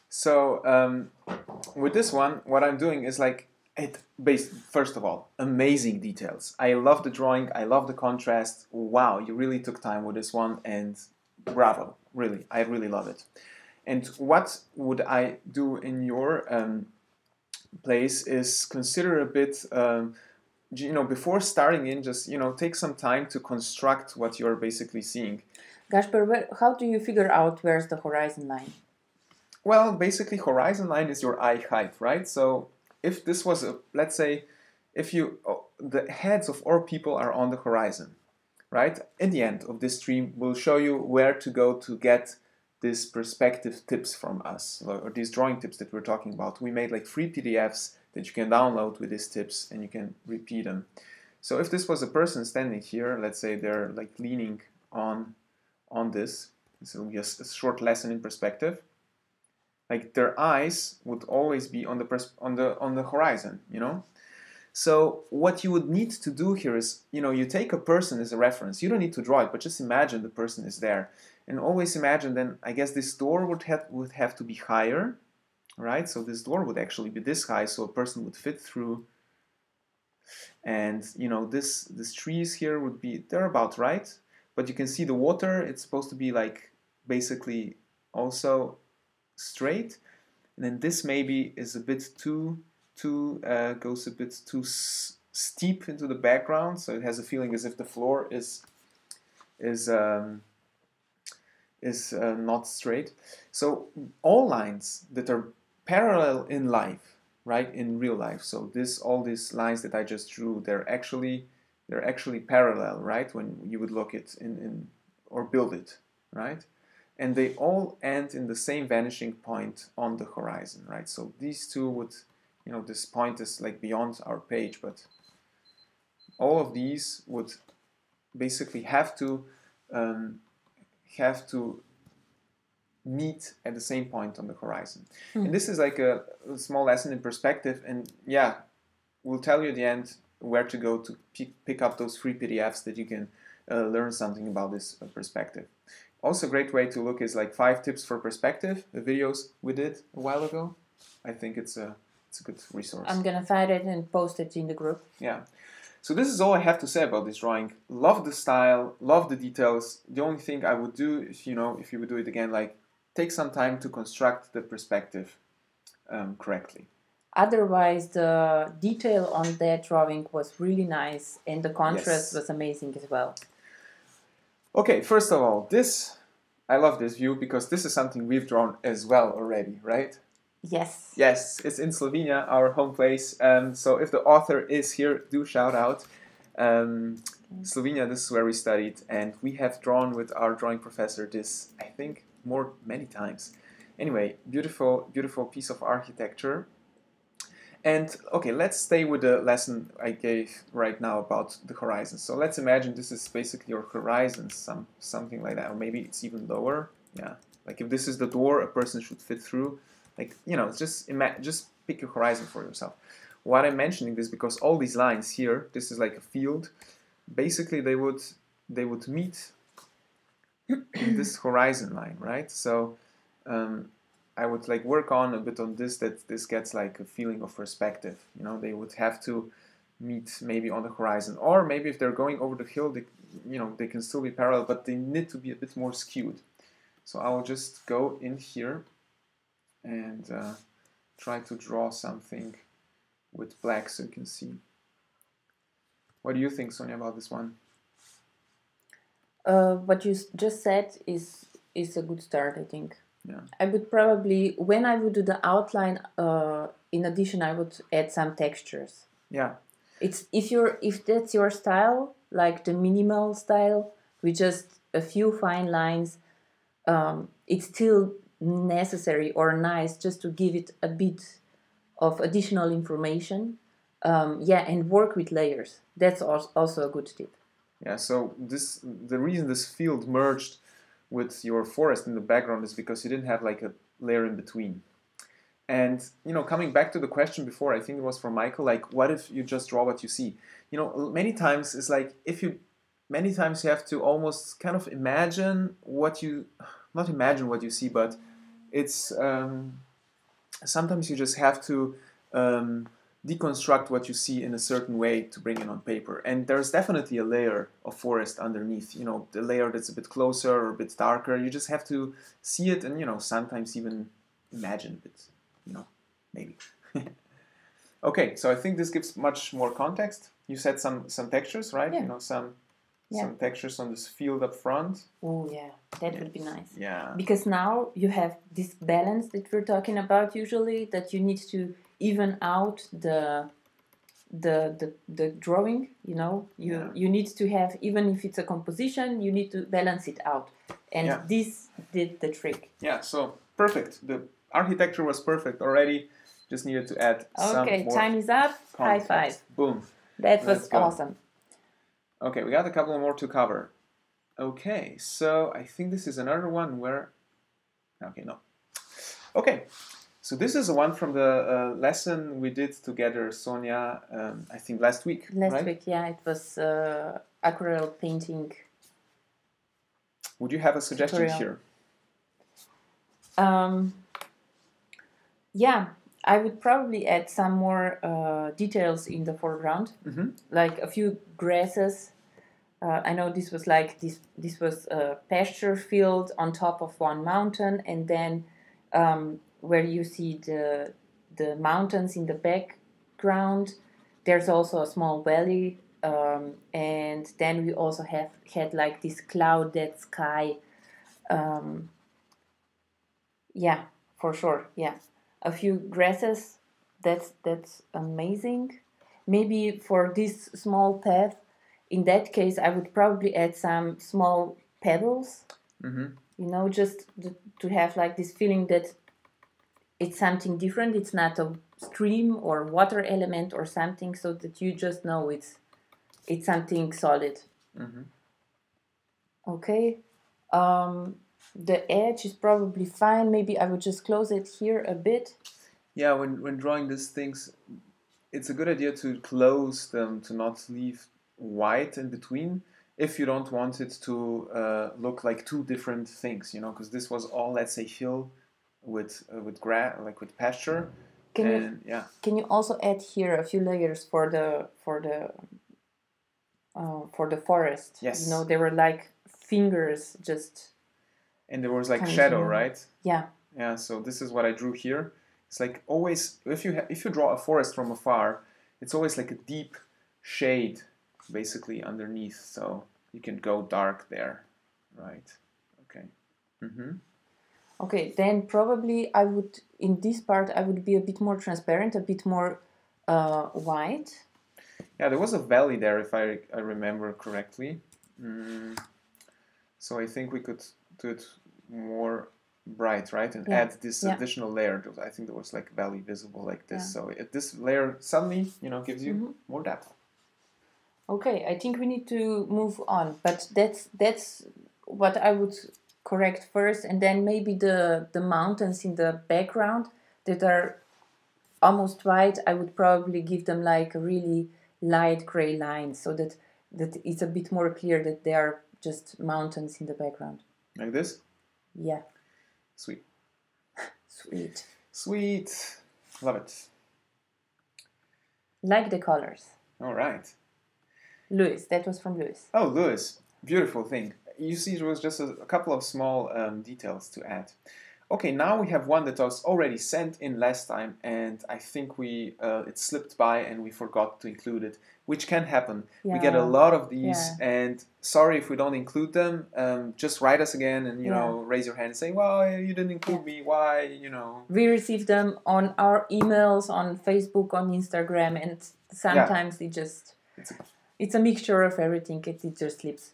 So um, with this one, what I'm doing is like it based first of all, amazing details. I love the drawing. I love the contrast. Wow, you really took time with this one, and bravo! Really, I really love it. And what would I do in your um, place is consider a bit. Um, you know, before starting in, just you know, take some time to construct what you're basically seeing. Gašper, how do you figure out where's the horizon line? Well, basically, horizon line is your eye height, right? So if this was, a, let's say, if you, oh, the heads of all people are on the horizon, right? At the end of this stream, we'll show you where to go to get these perspective tips from us, or these drawing tips that we're talking about. We made like free P D Fs that you can download with these tips, and you can repeat them. So if this was a person standing here, let's say they're like leaning on, on this, this will be a, a short lesson in perspective. Like their eyes would always be on the pers on the on the horizon, you know. So what you would need to do here is, you know, you take a person as a reference. You don't need to draw it, but just imagine the person is there, and always imagine. Then I guess this door would have would have to be higher, right? So this door would actually be this high, so a person would fit through. And you know, this this trees here would be they're about right, but you can see the water. It's supposed to be like basically also straight, and then this maybe is a bit too too uh, goes a bit too s steep into the background, so it has a feeling as if the floor is is um, is uh, not straight. So all lines that are parallel in life, right, in real life. So this all these lines that I just drew, they're actually they're actually parallel, right? When you would look it in in or build it, right? And they all end in the same vanishing point on the horizon, right? So these two would, you know, this point is like beyond our page, but all of these would basically have to um, have to meet at the same point on the horizon. Mm. And this is like a, a small lesson in perspective, and yeah, we'll tell you at the end where to go to pick, pick up those free P D Fs that you can uh, learn something about this uh, perspective. Also, a great way to look is like five tips for perspective, the videos we did a while ago. I think it's a, it's a good resource. I'm going to find it and post it in the group. Yeah. So this is all I have to say about this drawing. Love the style, love the details. The only thing I would do, if you know, if you would do it again, like take some time to construct the perspective um, correctly. Otherwise, the detail on that drawing was really nice, and the contrast yes. was amazing as well. Okay, first of all, this, I love this view because this is something we've drawn as well already, right? Yes. Yes, it's in Slovenia, our home place. Um, so if the author is here, do shout out. Um, okay. Slovenia, this is where we studied, and we have drawn with our drawing professor this, I think, more many times. Anyway, beautiful, beautiful piece of architecture. And okay, let's stay with the lesson I gave right now about the horizons. So let's imagine this is basically your horizon, some, something like that, or maybe it's even lower. Yeah, like if this is the door a person should fit through, like, you know, just ima just pick your horizon for yourself. What I'm mentioning this because all these lines here, this is like a field, basically they would, they would meet in this horizon line, right? So um, I would like work on a bit on this, that this gets like a feeling of perspective. You know, they would have to meet maybe on the horizon, or maybe if they're going over the hill, they, you know, they can still be parallel, but they need to be a bit more skewed. So I'll just go in here and uh, try to draw something with black so you can see. What do you think, Sonia, about this one? Uh, what you just said is is a good start, I think. Yeah. I would probably, when I would do the outline, uh, in addition, I would add some textures. Yeah. It's if you're if that's your style, like the minimal style, with just a few fine lines, um, it's still necessary or nice just to give it a bit of additional information. Um, yeah, and work with layers. That's also a good tip. Yeah, so this the reason this field merged with your forest in the background is because you didn't have like a layer in between. And, you know, coming back to the question before, I think it was from Michael, like, what if you just draw what you see? You know, many times it's like, if you, many times you have to almost kind of imagine what you, not imagine what you see, but it's, um, sometimes you just have to um, deconstruct what you see in a certain way to bring it on paper. And there's definitely a layer of forest underneath, you know, the layer that's a bit closer or a bit darker. You just have to see it and, you know, sometimes even imagine it. You know, maybe. Okay, so I think this gives much more context. You said some some textures, right? Yeah. You know, some yeah. some textures on this field up front. Oh yeah, that yeah. would be nice. Yeah. Because now you have this balance that we're talking about usually, that you need to even out the the the, the drawing. You know, you yeah. you need to have, even if it's a composition, you need to balance it out, and yeah. this did the trick. Yeah. So perfect. The architecture was perfect already, just needed to add some Okay, more time is up, context. High five. Boom. That was awesome. Okay, we got a couple more to cover. Okay, so I think this is another one where... Okay, no. Okay, so this is the one from the uh, lesson we did together, Sonia, um, I think last week, Last right? week, yeah, it was uh, aquarelle painting. Would you have a suggestion tutorial. here? Um... Yeah, I would probably add some more uh, details in the foreground, mm-hmm. like a few grasses. Uh, I know this was like this. This was a pasture field on top of one mountain, and then um, where you see the the mountains in the background, there's also a small valley, um, and then we also have had like this clouded sky. Um, yeah, for sure. Yeah. A few grasses, that's, that's amazing. Maybe for this small path, in that case, I would probably add some small pebbles, mm-hmm. you know, just to have like this feeling that it's something different. It's not a stream or water element or something, so that you just know it's, it's something solid. Mm-hmm. Okay. Um, The edge is probably fine. Maybe I would just close it here a bit. Yeah, when, when drawing these things, it's a good idea to close them, to not leave white in between, if you don't want it to uh, look like two different things, you know, because this was all, let's say, hill with uh, with gra like with pasture. Can and, you, yeah. Can you also add here a few layers for the for the uh, for the forest? Yes. You know, they were like fingers just. And there was like kind shadow, right? Yeah. Yeah. So this is what I drew here. It's like always, if you ha if you draw a forest from afar, it's always like a deep shade, basically underneath. So you can go dark there, right? Okay. Mm-hmm. Okay. Then probably I would, in this part, I would be a bit more transparent, a bit more uh, white. Yeah, there was a valley there, if I I remember correctly. Mm. So I think we could. To it more bright, right? And yeah. add this yeah. additional layer. I think there was like valley visible like this. Yeah. So it, this layer suddenly, you know, gives you mm-hmm. more depth. Okay, I think we need to move on. But that's that's what I would correct first, and then maybe the the mountains in the background that are almost white. I would probably give them like a really light gray line, so that that it's a bit more clear that they are just mountains in the background. Like this? Yeah. Sweet. Sweet. Sweet. Love it. Like the colors. All right. Louis. That was from Louis. Oh, Louis. Beautiful thing. You see, there was just a, a couple of small um, details to add. Okay, now we have one that was already sent in last time, and I think we uh, it slipped by and we forgot to include it, which can happen. Yeah. We get a lot of these, yeah. and sorry if we don't include them. Um, just write us again and you yeah. know raise your hand and say, "Well, you didn't include yeah. me. Why?" You know. We receive them on our emails, on Facebook, on Instagram, and sometimes yeah. it just it's a, it's a mixture of everything. It, it just slips.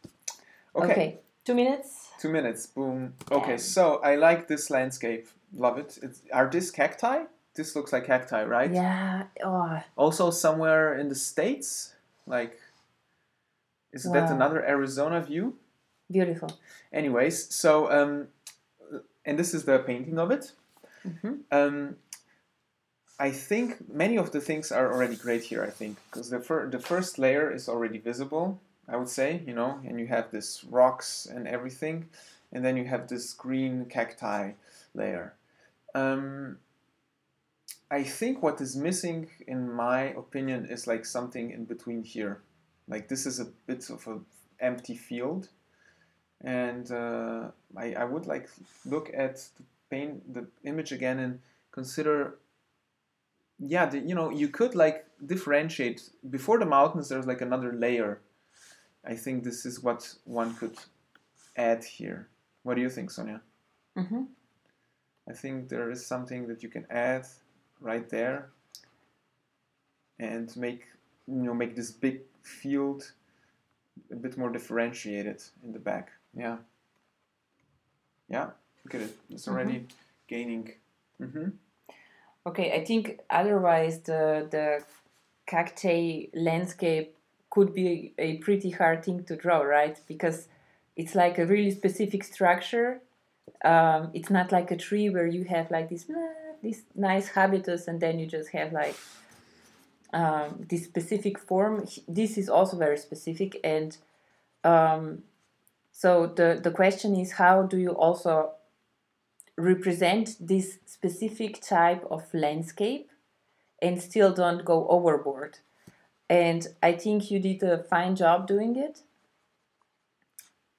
Okay. okay. Two minutes. Two minutes. Boom. Okay, so I like this landscape. Love it. It's, are these cacti? This looks like cacti, right? Yeah. Oh. Also somewhere in the States, like, is wow. that another Arizona view? Beautiful. Anyways, so, um, and this is the painting of it. Mm-hmm. um, I think many of the things are already great here, I think, because the, fir the first layer is already visible, I would say, you know, and you have this rocks and everything, and then you have this green cacti layer. Um, I think what is missing, in my opinion, is like something in between here. Like this is a bit of an empty field, and uh, I, I would like look at the paint, the image again, and consider. Yeah, the, you know, you could like differentiate before the mountains. There's like another layer. I think this is what one could add here. What do you think, Sonia? Mm-hmm. I think there is something that you can add right there and make, you know, make this big field a bit more differentiated in the back. Yeah. Yeah. Look at it. It's already mm-hmm. gaining. Mm-hmm. Okay, I think otherwise the, the cacti landscape could be a pretty hard thing to draw, right? Because it's like a really specific structure. Um, it's not like a tree where you have like this, this nice habitus and then you just have like um, this specific form. This is also very specific. And um, so the, the question is, how do you also represent this specific type of landscape and still don't go overboard? And I think you did a fine job doing it.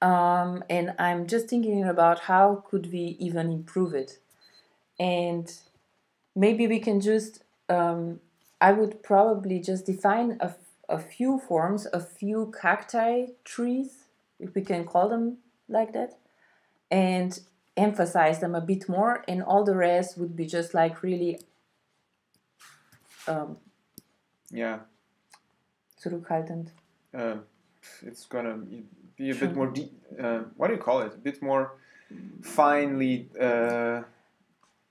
Um, and I'm just thinking about how could we even improve it. And maybe we can just, um, I would probably just define a, a few forms, a few cacti trees, if we can call them like that, and emphasize them a bit more, and all the rest would be just like really um yeah zurückhaltend. Uh, it's gonna be a bit more de uh, what do you call it, a bit more finely uh,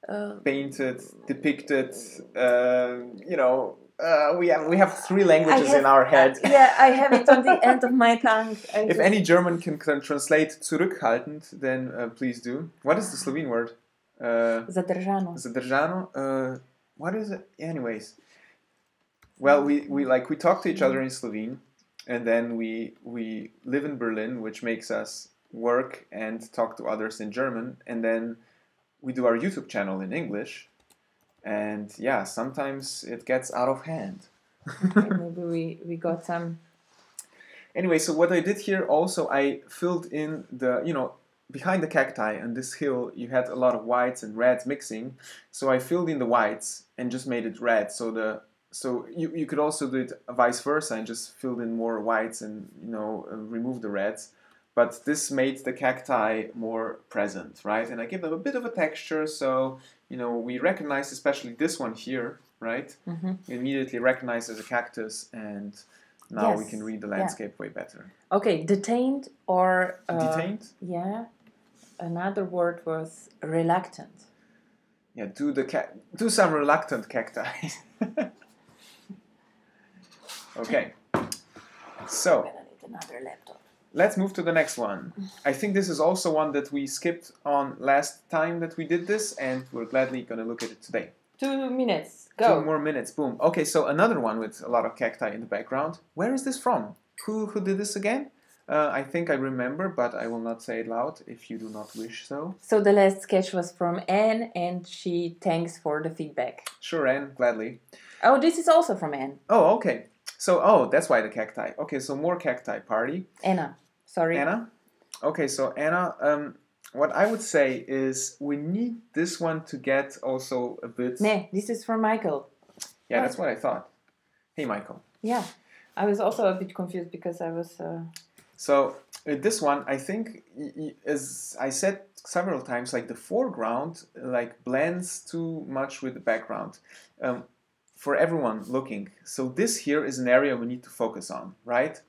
uh, painted, depicted, uh, you know, Uh, we have we have three languages have, in our head. Uh, yeah, I have it on the end of my tongue. I if just... any German can, can translate zurückhaltend, then uh, please do. What is the Slovene word? Uh, Zadržano. Zadržano. Uh, what is it? Anyways, well, we, we like we talk to each other in Slovene, and then we we live in Berlin, which makes us work and talk to others in German, and then we do our YouTube channel in English. And yeah, sometimes it gets out of hand. Okay, maybe we, we got some. Anyway, so what I did here also, I filled in the, you know, behind the cacti and this hill, you had a lot of whites and reds mixing. So I filled in the whites and just made it red. So the so you, you could also do it vice versa and just filled in more whites and, you know, remove the reds. But this made the cacti more present, right? And I give them a bit of a texture, so, you know, we recognize especially this one here, right? Mm-hmm. You immediately recognize as a cactus, and now yes. we can read the landscape yeah. way better. Okay, detained or... Uh, detained? Yeah. Another word was reluctant. Yeah, do, the ca do some reluctant cacti. Okay. So... I'm gonna need another laptop. Let's move to the next one. I think this is also one that we skipped on last time that we did this, and we're gladly going to look at it today. Two minutes, go. Two more minutes, boom. Okay, so another one with a lot of cacti in the background. Where is this from? Who, who did this again? Uh, I think I remember, but I will not say it loud if you do not wish so. So the last sketch was from Anne, and she thanks for the feedback. Sure, Anne, gladly. Oh, this is also from Anne. Oh, okay. So, oh, that's why the cacti. Okay, so more cacti party. Anna. Sorry. Anna? Okay, so Anna, um, what I would say is we need this one to get also a bit... Ne, this is from Michael. Yeah, what? That's what I thought. Hey, Michael. Yeah, I was also a bit confused because I was... Uh... So, uh, this one, I think, as I said several times, like the foreground like blends too much with the background. Um, for everyone looking. So this here is an area we need to focus on, right?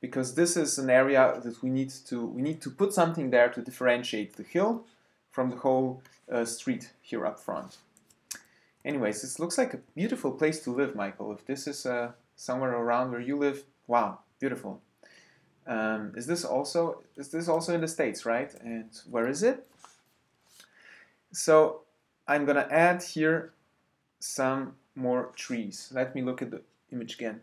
Because this is an area that we need to we need to put something there to differentiate the hill from the whole uh, street here up front. Anyways, this looks like a beautiful place to live, Michael. If this is uh, somewhere around where you live, wow, beautiful. Um, is this also is this also in the States, right? And where is it? So I'm gonna add here some more trees. Let me look at the image again.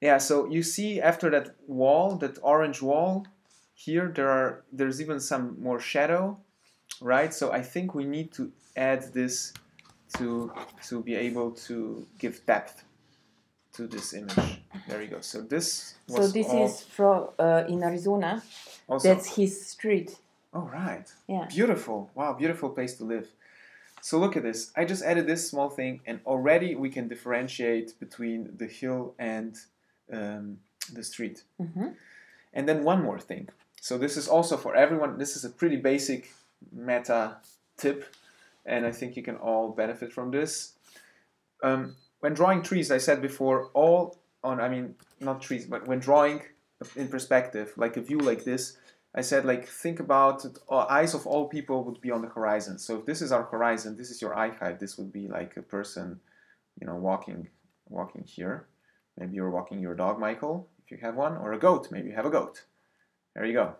Yeah, so you see after that wall, that orange wall, here there are there's even some more shadow, right? So I think we need to add this to to be able to give depth to this image. There you go. So this was so this all is from uh, in Arizona. Also. That's his street. Oh, right. Yeah. Beautiful. Wow, beautiful place to live. So look at this. I just added this small thing, and already we can differentiate between the hill and um, the street. Mm-hmm. And then one more thing. So this is also for everyone. This is a pretty basic meta tip, and I think you can all benefit from this. Um, when drawing trees, I said before, all on, I mean, not trees, but when drawing in perspective, like a view like this, I said, like, think about it, eyes of all people would be on the horizon. So if this is our horizon, this is your eye height. This would be like a person, you know, walking, walking here. Maybe you're walking your dog, Michael, if you have one, or a goat. Maybe you have a goat. There you go.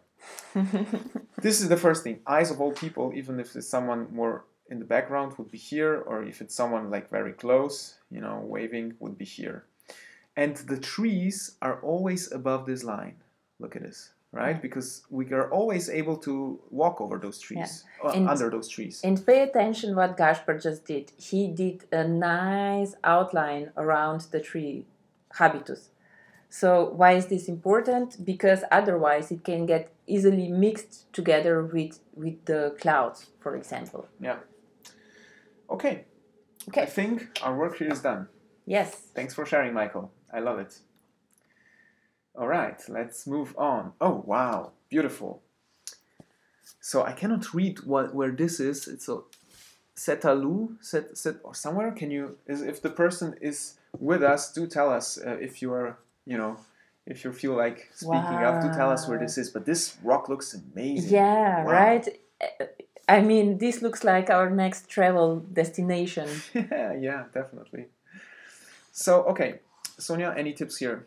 This is the first thing. Eyes of all people, even if it's someone more in the background, would be here, or if it's someone like very close, you know, waving, would be here. And the trees are always above this line. Look at this. Right, because we are always able to walk over those trees, yeah. and, under those trees. And pay attention what Gašper just did. He did a nice outline around the tree habitus. So why is this important? Because otherwise it can get easily mixed together with with the clouds, for example. Yeah. Okay. Okay. I think our work here is done. Yes. Thanks for sharing, Michael. I love it. All right, let's move on. Oh, wow, beautiful. So I cannot read what where this is. It's a Cefalù, set, set, or somewhere. Can you? Is, if the person is with us, do tell us uh, if you are, you know, if you feel like speaking wow. up. Do tell us where this is. But this rock looks amazing. Yeah, wow. Right. I mean, this looks like our next travel destination. yeah, yeah, definitely. So okay, Sonia, any tips here?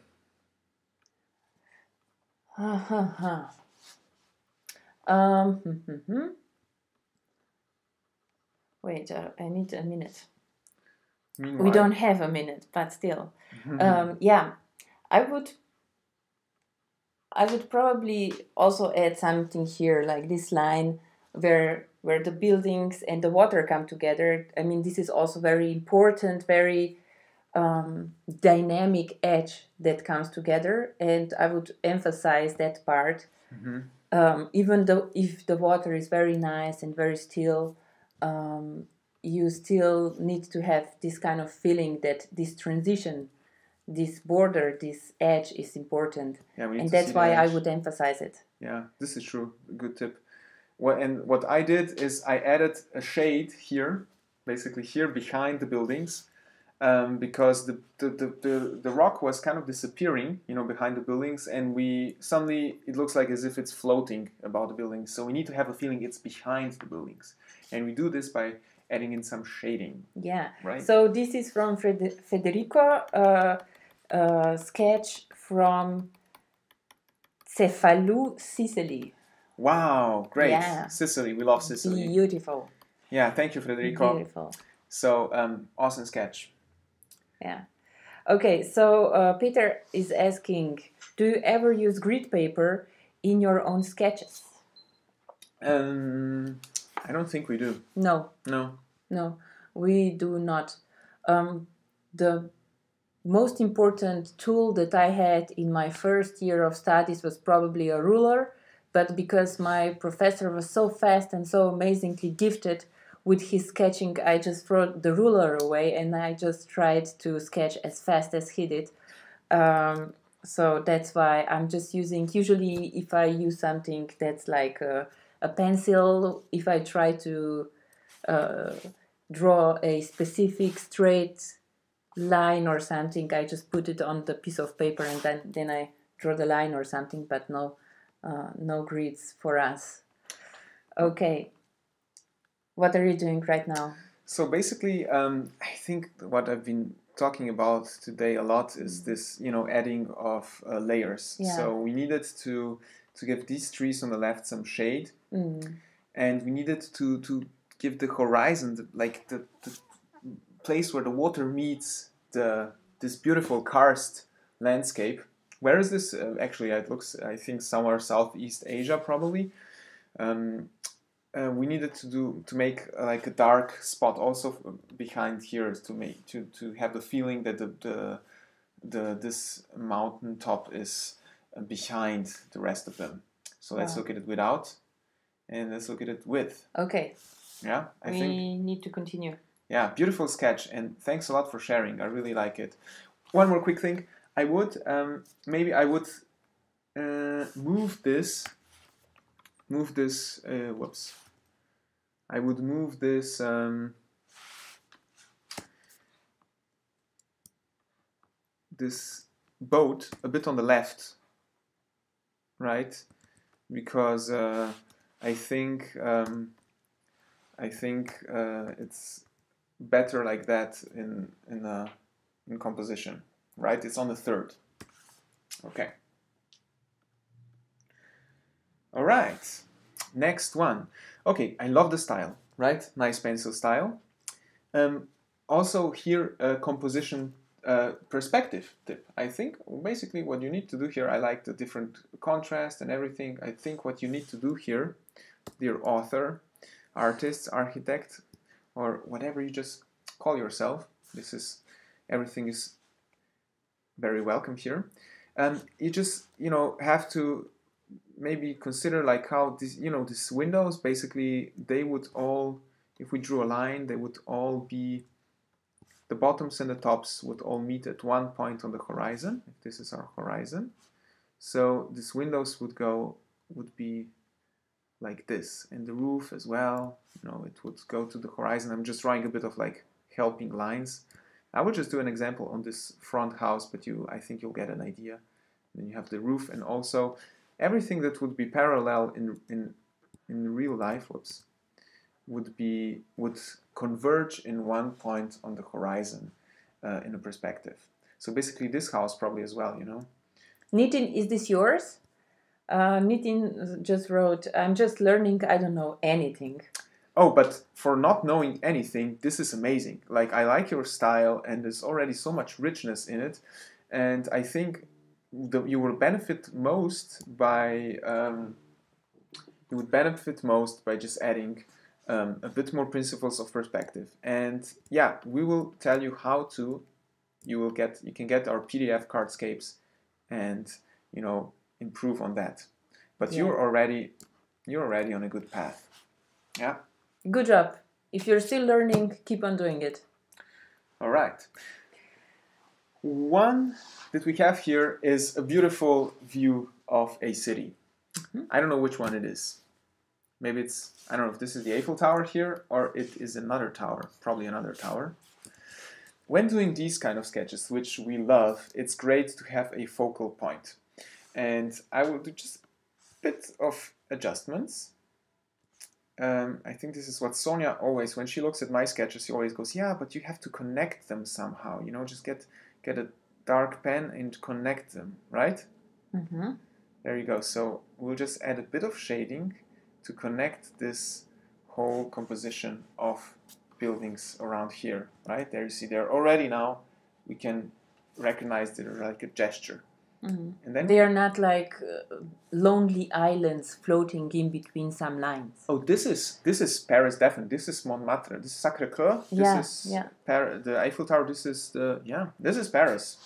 Uh-huh. Um, mm-hmm. Wait, uh, I need a minute. Meanwhile. We don't have a minute, but still, um, yeah, I would, I would probably also add something here, like this line where where the buildings and the water come together. I mean, this is also very important, very. Um, dynamic edge that comes together, and I would emphasize that part. Mm-hmm. um, even though if the water is very nice and very still, um, you still need to have this kind of feeling that this transition, this border, this edge is important, yeah, we need and to that's see why the edge. I would emphasize it. Yeah, this is true. Good tip. Well, and what I did is I added a shade here, basically here behind the buildings. Um, because the the, the the the rock was kind of disappearing, you know, behind the buildings, and we suddenly it looks like as if it's floating about the buildings. So we need to have a feeling it's behind the buildings, and we do this by adding in some shading. Yeah. Right. So this is from Fred Federico, uh, uh, sketch from Cefalù, Sicily. Wow! Great. Yeah. Sicily, we love Sicily. Beautiful. Yeah. Thank you, Federico. Beautiful. So um, awesome sketch. Yeah. Okay, so uh, Peter is asking, do you ever use grid paper in your own sketches? Um, I don't think we do. No. No. No, we do not. Um, the most important tool that I had in my first year of studies was probably a ruler, but because my professor was so fast and so amazingly gifted, with his sketching, I just threw the ruler away and I just tried to sketch as fast as he did. Um, so that's why I'm just using, usually if I use something that's like a, a pencil, if I try to uh, draw a specific straight line or something, I just put it on the piece of paper and then, then I draw the line or something, but no, uh, no grids for us. Okay. What are you doing right now? So basically, um, I think what I've been talking about today a lot is this, you know, adding of uh, layers. Yeah. So we needed to to give these trees on the left some shade, mm. and we needed to to give the horizon, the, like the, the place where the water meets the this beautiful karst landscape. Where is this? Uh, actually, it looks, I think, somewhere Southeast Asia probably. Um, Uh, we needed to do to make uh, like a dark spot also behind here to make to to have the feeling that the the, the this mountain top is uh, behind the rest of them. So let's wow. look at it without, and let's look at it with. Okay. Yeah, I we think we need to continue. Yeah, beautiful sketch, and thanks a lot for sharing. I really like it. One more quick thing. I would um, maybe I would uh, move this. Move this. Uh, whoops. I would move this. Um, this boat a bit on the left, right? Because uh, I think um, I think uh, it's better like that in in uh, in composition, right? It's on the third. Okay. All right, next one. Okay, I love the style, right? Nice pencil style. Um, also here, a composition uh, perspective tip. I think basically what you need to do here, I like the different contrast and everything. I think what you need to do here, dear author, artist, architect, or whatever you just call yourself, this is, everything is very welcome here. Um, you just, you know, have to maybe consider like how this, you know, these windows, basically they would all, if we drew a line, they would all be, the bottoms and the tops would all meet at one point on the horizon. If this is our horizon, so these windows would go, would be like this, and the roof as well, you know, it would go to the horizon. I'm just drawing a bit of like helping lines. I would just do an example on this front house, but you, I think you'll get an idea. Then you have the roof, and also everything that would be parallel in in in real life, whoops, would be would converge in one point on the horizon, uh, in a perspective. So basically, this house probably as well, you know. Nitin, is this yours? Uh, Nitin just wrote, "I'm just learning. I don't know anything." Oh, but for not knowing anything, this is amazing. Like, I like your style, and there's already so much richness in it, and I think. The, you will benefit most by um, you would benefit most by just adding um, a bit more principles of perspective. And yeah, we will tell you how to. You will get you can get our P D F Cardscapes, and you know, improve on that. But yeah. you're already you're already on a good path. Yeah. Good job. If you're still learning, keep on doing it. All right. One that we have here is a beautiful view of a city. Mm-hmm. I don't know which one it is. Maybe it's, I don't know if this is the Eiffel Tower here, or it is another tower, probably another tower. When doing these kind of sketches, which we love, it's great to have a focal point. And I will do just a bit of adjustments. Um, I think this is what Sonia always, when she looks at my sketches, she always goes, yeah, but you have to connect them somehow, you know, just get get a dark pen and connect them, right? Mm-hmm. There you go. So we'll just add a bit of shading to connect this whole composition of buildings around here, right? There you see there already now we can recognize that they're like a gesture. Mm-hmm. And then they are not like uh, lonely islands floating in between some lines. Oh, this is this is Paris definitely. This is Montmartre. This is Sacré-Cœur. This yeah, is yeah. Paris, the Eiffel Tower. This is the yeah. This is Paris.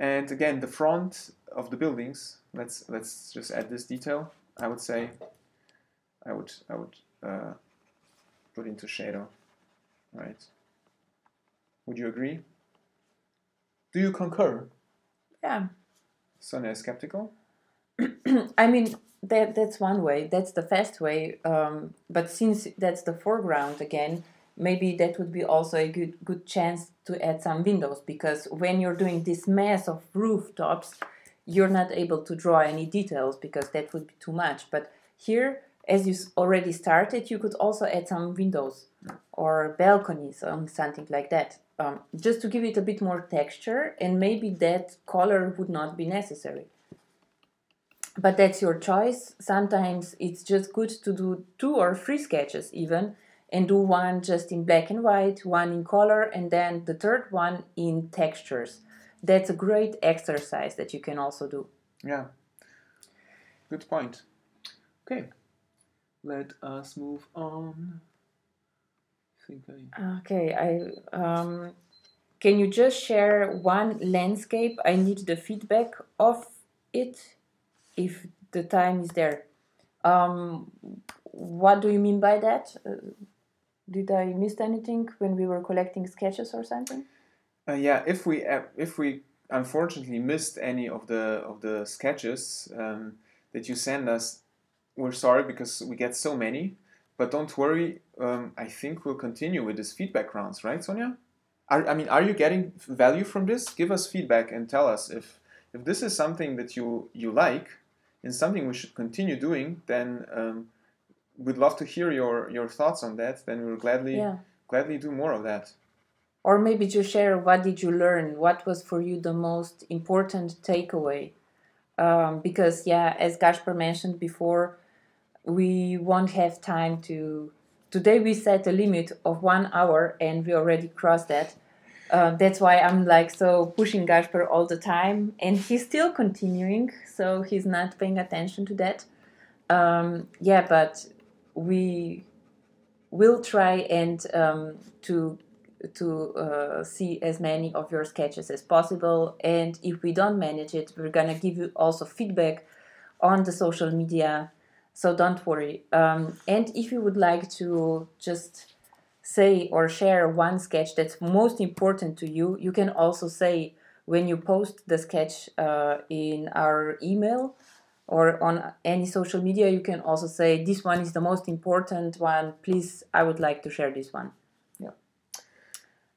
And again, the front of the buildings. Let's let's just add this detail. I would say, I would I would uh, put into shadow. Right? Would you agree? Do you concur? Yeah. Sonia is skeptical? I mean, that that's one way. That's the fast way. Um, but since that's the foreground again, maybe that would be also a good good chance to add some windows, because when you're doing this mass of rooftops, you're not able to draw any details because that would be too much. But here, as you already started, you could also add some windows or balconies or something like that, um, just to give it a bit more texture, and maybe that color would not be necessary. But that's your choice. Sometimes it's just good to do two or three sketches even, and do one just in black and white, one in color, and then the third one in textures. That's a great exercise that you can also do. Yeah, good point. Okay, let us move on. I think I... Okay, I, um, can you just share one landscape? I need the feedback of it if the time is there. Um, what do you mean by that? Uh, did I miss anything when we were collecting sketches or something? Uh, yeah, if we uh, if we unfortunately missed any of the of the sketches um, that you send us, we're sorry because we get so many. But don't worry, um, I think we'll continue with these feedback rounds, right, Sonia? Are, I mean, are you getting value from this? Give us feedback and tell us if if this is something that you you like and something we should continue doing. Then um, we'd love to hear your your thoughts on that. Then we'll gladly yeah. gladly do more of that. Or maybe just share what did you learn, what was for you the most important takeaway. Um, because, yeah, as Gašper mentioned before, we won't have time to... Today we set a limit of one hour and we already crossed that. Uh, that's why I'm like so pushing Gašper all the time. And he's still continuing, so he's not paying attention to that. Um, yeah, but we will try and um, to... to uh, see as many of your sketches as possible, and if we don't manage it, we're gonna give you also feedback on the social media, so don't worry. Um, and if you would like to just say or share one sketch that's most important to you, you can also say when you post the sketch uh, in our email or on any social media, you can also say, this one is the most important one, please, I would like to share this one.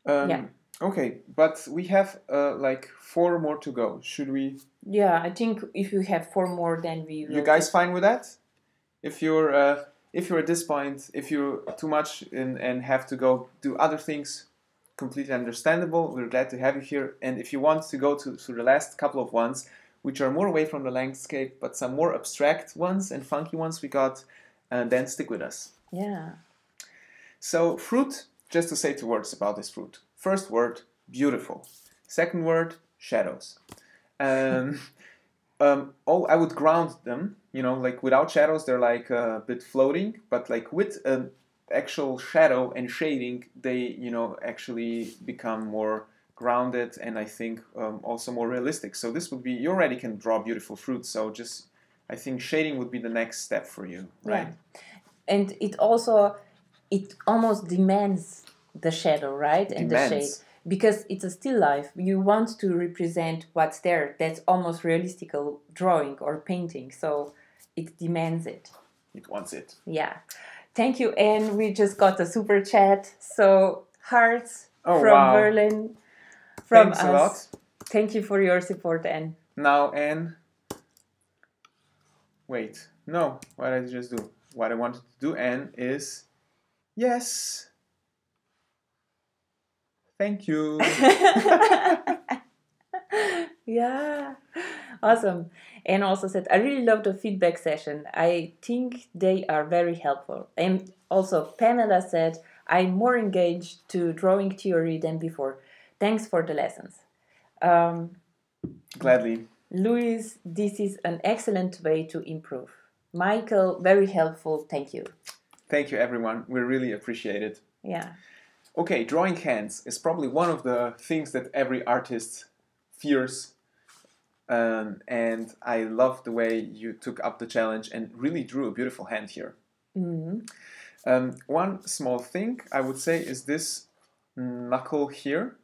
Um, yeah. Okay, but we have uh, like four more to go. Should we? Yeah, I think if you have four more, then we. Will you guys fine with that? If you're uh, if you're at this point, if you're too much and and have to go do other things, completely understandable. We're glad to have you here. And if you want to go to to the last couple of ones, which are more away from the landscape, but some more abstract ones and funky ones we got, uh, then stick with us. Yeah. So fruit. Just to say two words about this fruit. First word, beautiful. Second word, shadows. Um, um, oh, I would ground them, you know, like without shadows, they're like a bit floating, but like with an actual shadow and shading, they, you know, actually become more grounded and I think um, also more realistic. So this would be, you already can draw beautiful fruit, so just, I think shading would be the next step for you, right? Yeah. And it also... It almost demands the shadow, right? And demands. The shade. Because it's a still life. You want to represent what's there. That's almost realistic drawing or painting. So it demands it. It wants it. Yeah. Thank you. And we just got a super chat. So hearts oh, from wow. Berlin. From Thanks us. A lot. Thank you for your support, Anne. Now, Anne. Wait. No. What did I just do? What I wanted to do, Anne, is... Yes. Thank you. Yeah. Awesome. And also said, I really love the feedback session. I think they are very helpful. And also Pamela said, I'm more engaged to drawing theory than before. Thanks for the lessons. Um, Gladly. Luis, this is an excellent way to improve. Michael, very helpful. Thank you. Thank you, everyone. We really appreciate it. Yeah. Okay, drawing hands is probably one of the things that every artist fears. Um, and I love the way you took up the challenge and really drew a beautiful hand here. Mm-hmm. um, one small thing I would say is this knuckle here.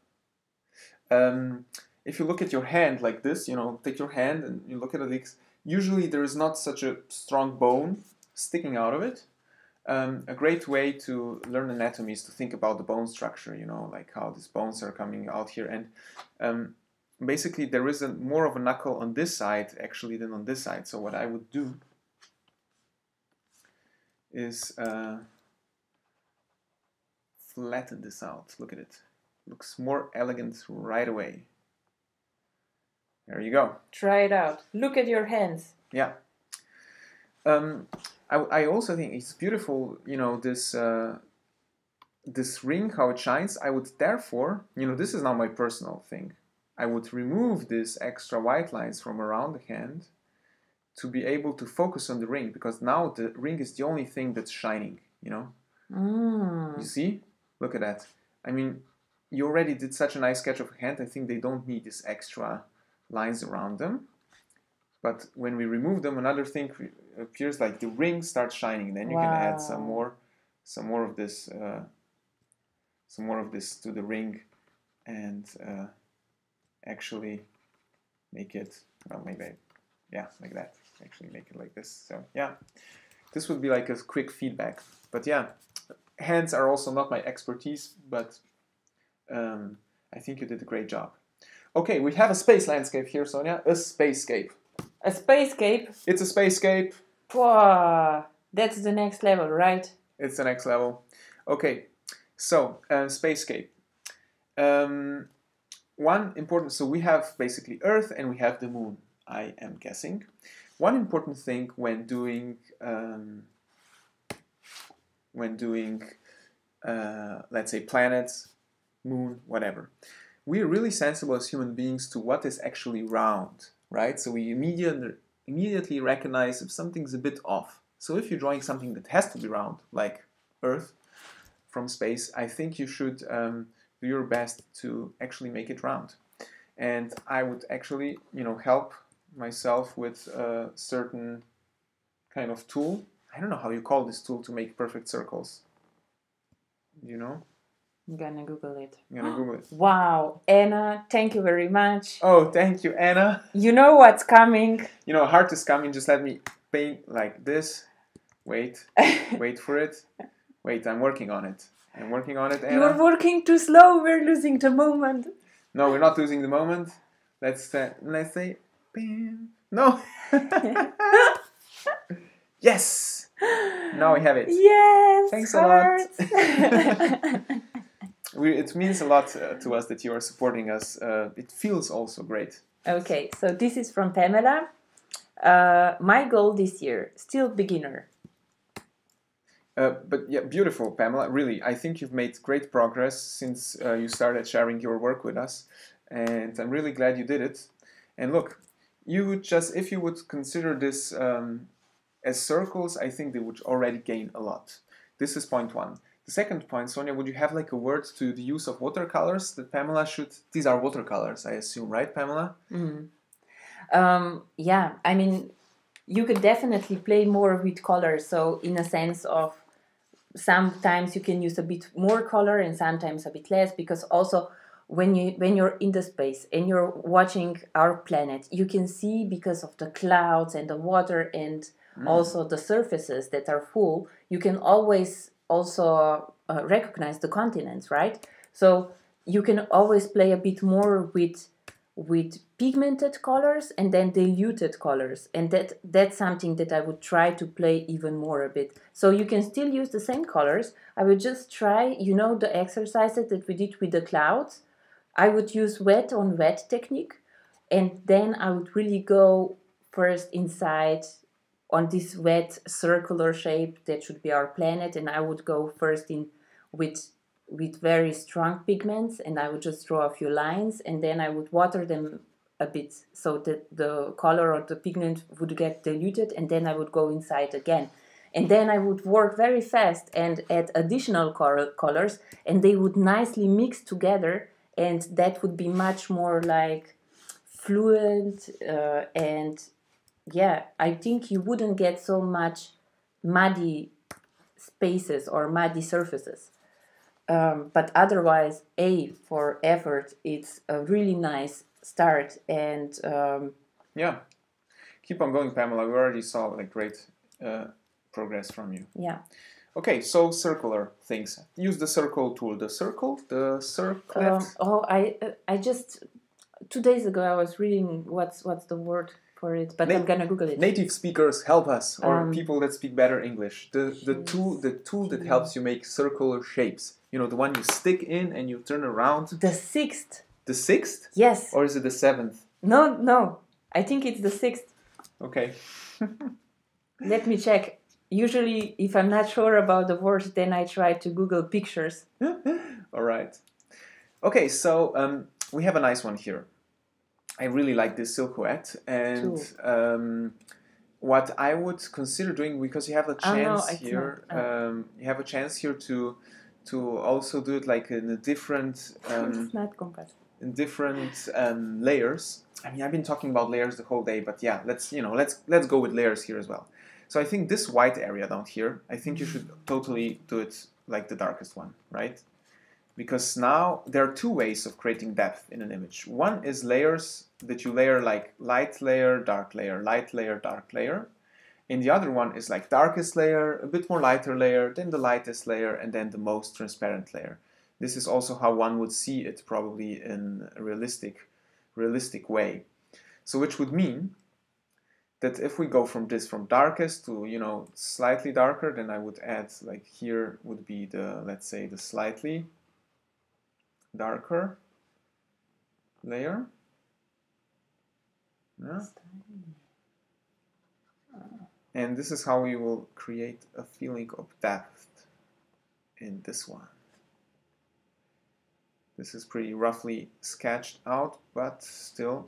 Um, if you look at your hand like this, you know, take your hand and you look at it, usually there is not such a strong bone sticking out of it. Um, a great way to learn anatomy is to think about the bone structure, you know, like how these bones are coming out here. And um, basically there is a, more of a knuckle on this side actually than on this side. So what I would do is uh, flatten this out. Look at it. Looks more elegant right away. There you go. Try it out. Look at your hands. Yeah. Um, I, I also think it's beautiful, you know, this uh, this ring, how it shines. I would therefore, you know, this is not my personal thing. I would remove these extra white lines from around the hand to be able to focus on the ring, because now the ring is the only thing that's shining, you know. Mm. You see? Look at that. I mean, you already did such a nice sketch of a hand. I think they don't need this extra lines around them. But when we remove them, another thing appears, like the ring starts shining. Then you wow. can add some more, some more of this, uh, some more of this to the ring, and uh, actually make it. Well, maybe, yeah, like that. Actually, make it like this. So yeah, this would be like a quick feedback. But yeah, hands are also not my expertise, but um, I think you did a great job. Okay, we have a space landscape here, Sonia. A spacescape. A spacescape? It's a spacescape. Wow, that's the next level, right? It's the next level. Okay, so uh, spacescape. Um, one important, so we have basically Earth and we have the Moon, I am guessing. One important thing when doing um, when doing uh, let's say planets, Moon, whatever. We're really sensible as human beings to what is actually round, right? So we immediately immediately recognize if something's a bit off. So if you're drawing something that has to be round, like Earth from space, I think you should um, do your best to actually make it round. And I would actually, you know, help myself with a certain kind of tool. I don't know how you call this tool to make perfect circles. You know? I'm gonna Google it. I'm gonna Google it. Wow, Anna, thank you very much. Oh, thank you, Anna. You know what's coming. You know, heart is coming. Just let me paint like this. Wait, wait for it. Wait, I'm working on it. I'm working on it, Anna. You're working too slow. We're losing the moment. No, we're not losing the moment. Let's uh, let's say, bam. No. Yes. Now we have it. Yes. Thanks hearts. a lot. We, it means a lot uh, to us that you are supporting us. Uh, it feels also great. Okay, so this is from Pamela. Uh, my goal this year, still beginner. Uh, but yeah, beautiful, Pamela. Really, I think you've made great progress since uh, you started sharing your work with us. And I'm really glad you did it. And look, you would just, if you would consider this um, as circles, I think they would already gain a lot. This is point one. The second point, Sonia, would you have like a word to the use of watercolors that Pamela should... These are watercolors, I assume, right, Pamela? Mm-hmm. um, yeah, I mean, you could definitely play more with color. So in a sense of sometimes you can use a bit more color and sometimes a bit less, because also when, you, when you're in the space and you're watching our planet, you can see because of the clouds and the water and mm. also the surfaces that are full, you can always... also uh, recognize the continents, right? So you can always play a bit more with with pigmented colors and then diluted colors, and that that's something that I would try to play even more a bit. So you can still use the same colors. I would just try, you know, the exercises that we did with the clouds. I would use wet on wet technique, and then I would really go first inside on this wet circular shape that should be our planet, and I would go first in with with very strong pigments, and I would just draw a few lines, and then I would water them a bit so that the color or the pigment would get diluted, and then I would go inside again. And then I would work very fast and add additional col colors, and they would nicely mix together, and that would be much more like fluent uh, and yeah, I think you wouldn't get so much muddy spaces or muddy surfaces. Um, but otherwise, A, for effort, it's a really nice start. And um, yeah, keep on going, Pamela. We already saw like great uh, progress from you. Yeah. Okay, so circular things. Use the circle tool. The circle, the circlet. Um, oh, I, I just two days ago I was reading what's what's the word. for it, but Na I'm gonna Google it. Native speakers help us, or um, people that speak better English. The the tool the tool that helps you make circular shapes. You know, the one you stick in and you turn around. The sixth. The sixth? Yes. Or is it the seventh? No, no. I think it's the sixth. Okay. Let me check. Usually, if I'm not sure about the words, then I try to Google pictures. All right. Okay, so um, we have a nice one here. I really like this silhouette, and um, what I would consider doing, because you have a chance oh, no, here, oh. um, you have a chance here to to also do it like in a different, um, not in different um, layers. I mean, I've been talking about layers the whole day, but yeah, let's you know, let's let's go with layers here as well. So I think this white area down here, I think you should totally do it like the darkest one, right? Because now there are two ways of creating depth in an image. One is layers that you layer like light layer, dark layer, light layer, dark layer. And the other one is like darkest layer, a bit more lighter layer, then the lightest layer, and then the most transparent layer. This is also how one would see it probably in a realistic, realistic way. So which would mean that if we go from this, from darkest to, you know, slightly darker, then I would add, like here would be the, let's say, the slightly darker layer. Yeah. And this is how we will create a feeling of depth in this one. This is pretty roughly sketched out, but still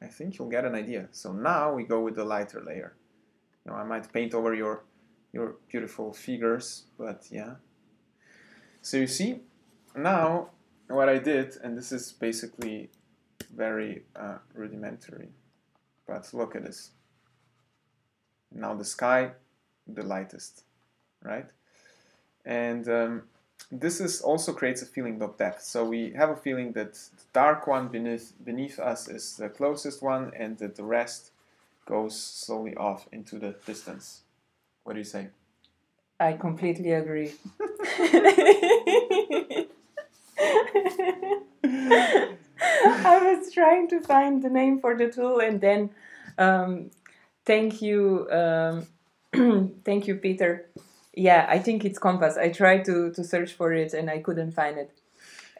I think you'll get an idea. So now we go with the lighter layer. Now I might paint over your your beautiful figures, but yeah. So you see, now what I did, and this is basically very uh, rudimentary, but look at this. Now the sky, the lightest, right? And um, this is also creates a feeling of depth. So we have a feeling that the dark one beneath beneath us is the closest one, and that the rest goes slowly off into the distance. What do you say? I completely agree. I was trying to find the name for the tool, and then um, thank you, um, thank you, Peter. Yeah, I think it's compass. I tried to, to search for it and I couldn't find it.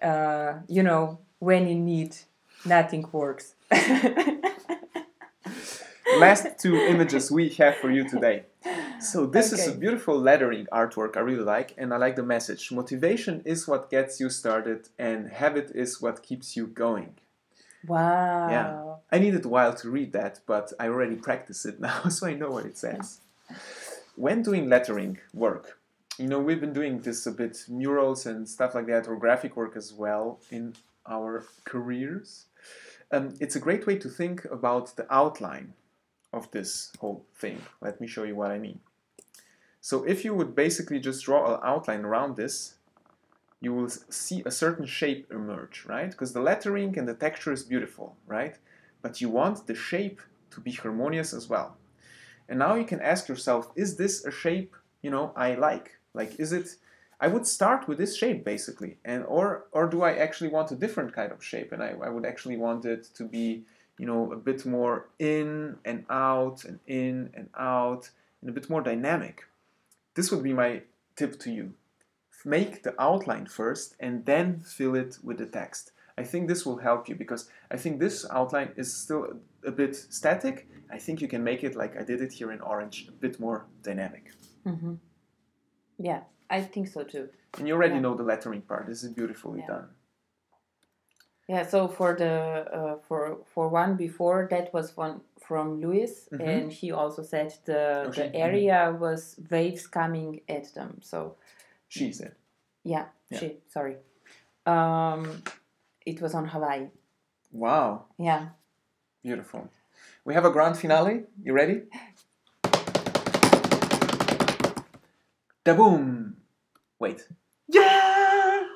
Uh, you know, when in need, nothing works. Last two images we have for you today. So this okay. is a beautiful lettering artwork I really like, and I like the message. Motivation is what gets you started and habit is what keeps you going. Wow. Yeah. I needed a while to read that, but I already practiced it now, so I know what it says. When doing lettering work, you know, we've been doing this a bit, murals and stuff like that, or graphic work as well in our careers. Um, it's a great way to think about the outline of this whole thing. Let me show you what I mean. So if you would basically just draw an outline around this, you will see a certain shape emerge, right? Because the lettering and the texture is beautiful, right? But you want the shape to be harmonious as well. And now you can ask yourself, is this a shape, you know, I like? Like, is it, I would start with this shape basically, and or or do I actually want a different kind of shape? And I, I would actually want it to be, you know, a bit more in and out and in and out and a bit more dynamic. This would be my tip to you. Make the outline first and then fill it with the text. I think this will help you, because I think this outline is still a bit static. I think you can make it, like I did it here in orange, a bit more dynamic. Mm-hmm. Yeah, I think so too. And you already yeah. know the lettering part. This is beautifully yeah. done. Yeah, so for the uh, for for one before, that was one from Louis, mm-hmm. and he also said the, okay. the area mm-hmm. was waves coming at them. So she said. Yeah, yeah. she, sorry. Um, it was on Hawaii. Wow. Yeah. Beautiful. We have a grand finale. You ready? Da-boom! Wait. Yeah!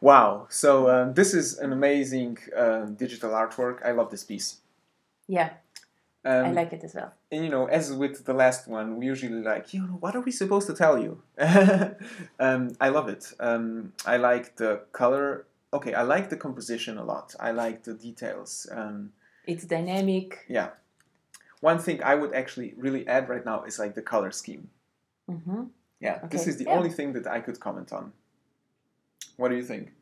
Wow. So uh, this is an amazing uh, digital artwork. I love this piece. Yeah. Um, I like it as well. And you know, as with the last one, we usually like, you know, what are we supposed to tell you? um, I love it. Um, I like the color. Okay, I like the composition a lot. I like the details. Um, It's dynamic. Yeah. One thing I would actually really add right now is like the color scheme. Mm-hmm. Yeah, okay. This is the yeah. only thing that I could comment on. What do you think?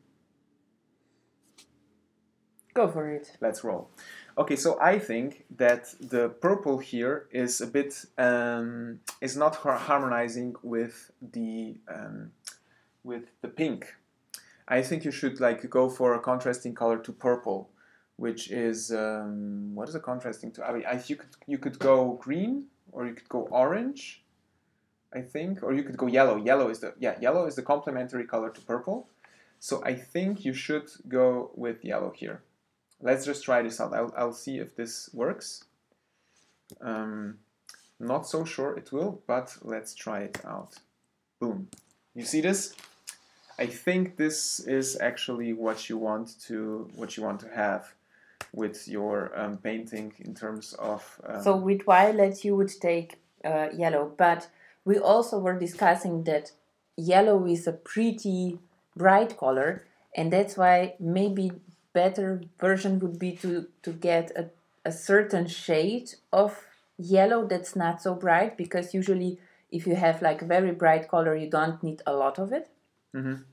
Go for it. Let's roll. Okay, so I think that the purple here is a bit um, is not harmonizing with the um, with the pink. I think you should like go for a contrasting color to purple, which is um, what is a contrasting to? I mean, I, you could you could go green or you could go orange, I think, or you could go yellow. Yellow is the yeah yellow is the complementary color to purple, so I think you should go with yellow here. Let's just try this out. I'll, I'll see if this works. Um, not so sure it will, but let's try it out. Boom. You see this? I think this is actually what you want to what you want to have with your um, painting in terms of. Um, so with violet, you would take uh, yellow, but we also were discussing that yellow is a pretty bright color, and that's why maybe. Better version would be to, to get a, a certain shade of yellow that's not so bright, because usually if you have like very bright color, you don't need a lot of it. Mm-hmm.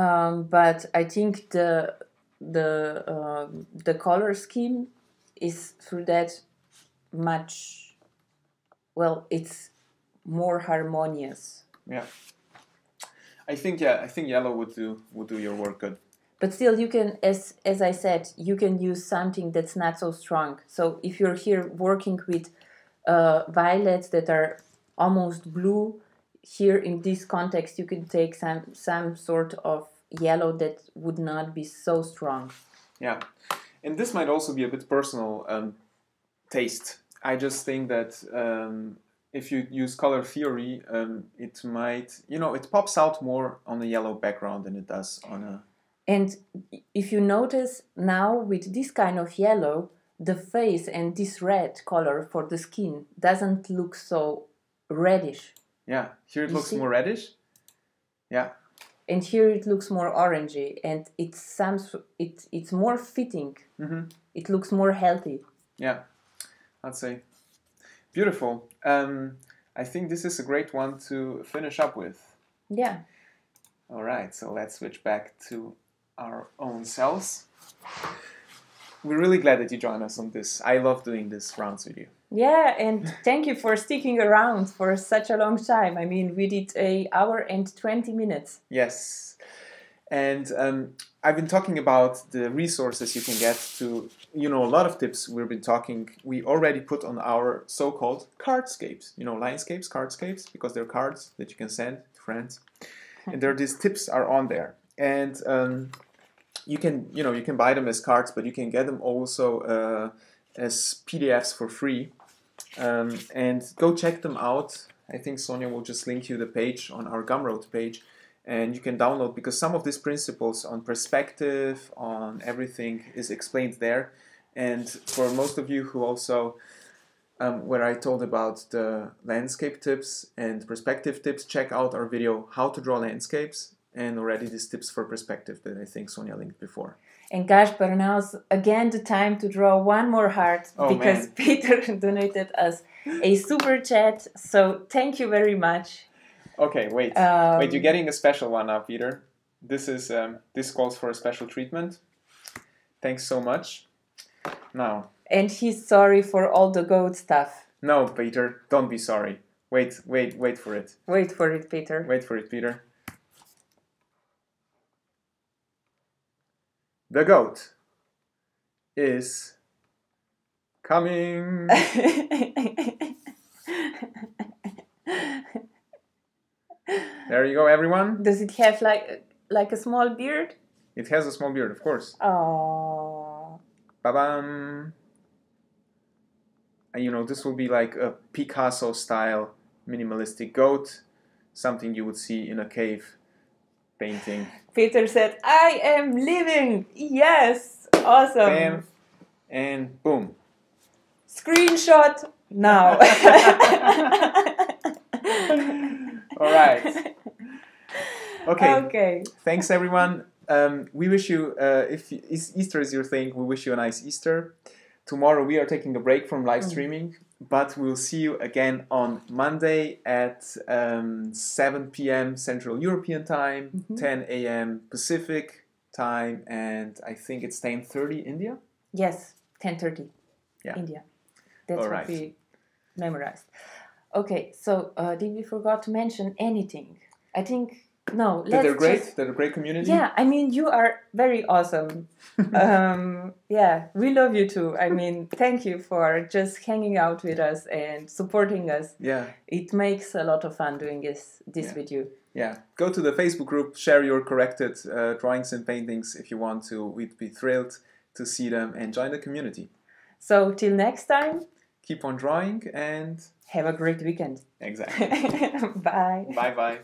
Um, but I think the the uh, the color scheme is through that much, well, it's more harmonious. Yeah, I think yeah, I think yellow would do would do your work good. But still, you can, as as I said, you can use something that's not so strong. So if you're here working with uh, violets that are almost blue, here in this context, you can take some some sort of yellow that would not be so strong. Yeah, and this might also be a bit personal um, taste. I just think that um, if you use color theory, um, it might, you know, it pops out more on a yellow background than it does on a. And if you notice now with this kind of yellow, the face and this red color for the skin doesn't look so reddish. Yeah, here it looks more reddish. Yeah. And here it looks more orangey, and it's some it it's more fitting. Mm-hmm. It looks more healthy. Yeah, I'd say. Beautiful. Um, I think this is a great one to finish up with. Yeah. All right, so let's switch back to our own selves. We're really glad that you joined us on this. I love doing this rounds with you. Yeah, and thank you for sticking around for such a long time. I mean, we did an hour and twenty minutes. Yes, and um, I've been talking about the resources you can get to, you know, a lot of tips we've been talking, we already put on our so-called Cardscapes, you know, Linescapes, Cardscapes, because they're cards that you can send to friends. And there are these tips are on there. And um, you can, you know, you can buy them as cards, but you can get them also uh, as P D Fs for free. Um, and go check them out. I think Sonia will just link you the page on our Gumroad page, and you can download, because some of these principles on perspective, on everything is explained there. And for most of you who also, um, where I told about the landscape tips and perspective tips, check out our video how to draw landscapes. And already these tips for perspective that I think Sonia linked before. And Gašper, now's again the time to draw one more heart, oh, because man. Peter donated us a super chat. So thank you very much. Okay, wait, um, wait, you're getting a special one now, Peter. This is um, this calls for a special treatment. Thanks so much. Now. And he's sorry for all the goat stuff. No, Peter, don't be sorry. Wait, wait, wait for it. Wait for it, Peter. Wait for it, Peter. The goat is coming. There you go, everyone. Does it have like like a small beard? It has a small beard, of course. Oh. Ba-bam. And you know, this will be like a Picasso-style minimalistic goat, something you would see in a cave. Painting. Peter said, I am living! Yes! Awesome! Bam. And boom! Screenshot now! Alright. Okay. Okay. Thanks everyone. Um, we wish you, uh, if Easter is your thing, we wish you a nice Easter. Tomorrow we are taking a break from live streaming, but we'll see you again on Monday at um, seven p m Central European time, mm-hmm. ten a m Pacific time, and I think it's ten thirty India? Yes, ten thirty yeah. India. That's All right. what we memorized. Okay, so uh, did we forgot to mention anything? I think... No, let's they're great. Just, they're a great community. Yeah, I mean, you are very awesome. um, yeah, we love you too. I mean, thank you for just hanging out with us and supporting us. Yeah, it makes a lot of fun doing this this yeah. with you. Yeah, go to the Facebook group, share your corrected uh, drawings and paintings if you want to. We'd be thrilled to see them and join the community. So till next time, keep on drawing and have a great weekend. Exactly. Bye. Bye bye.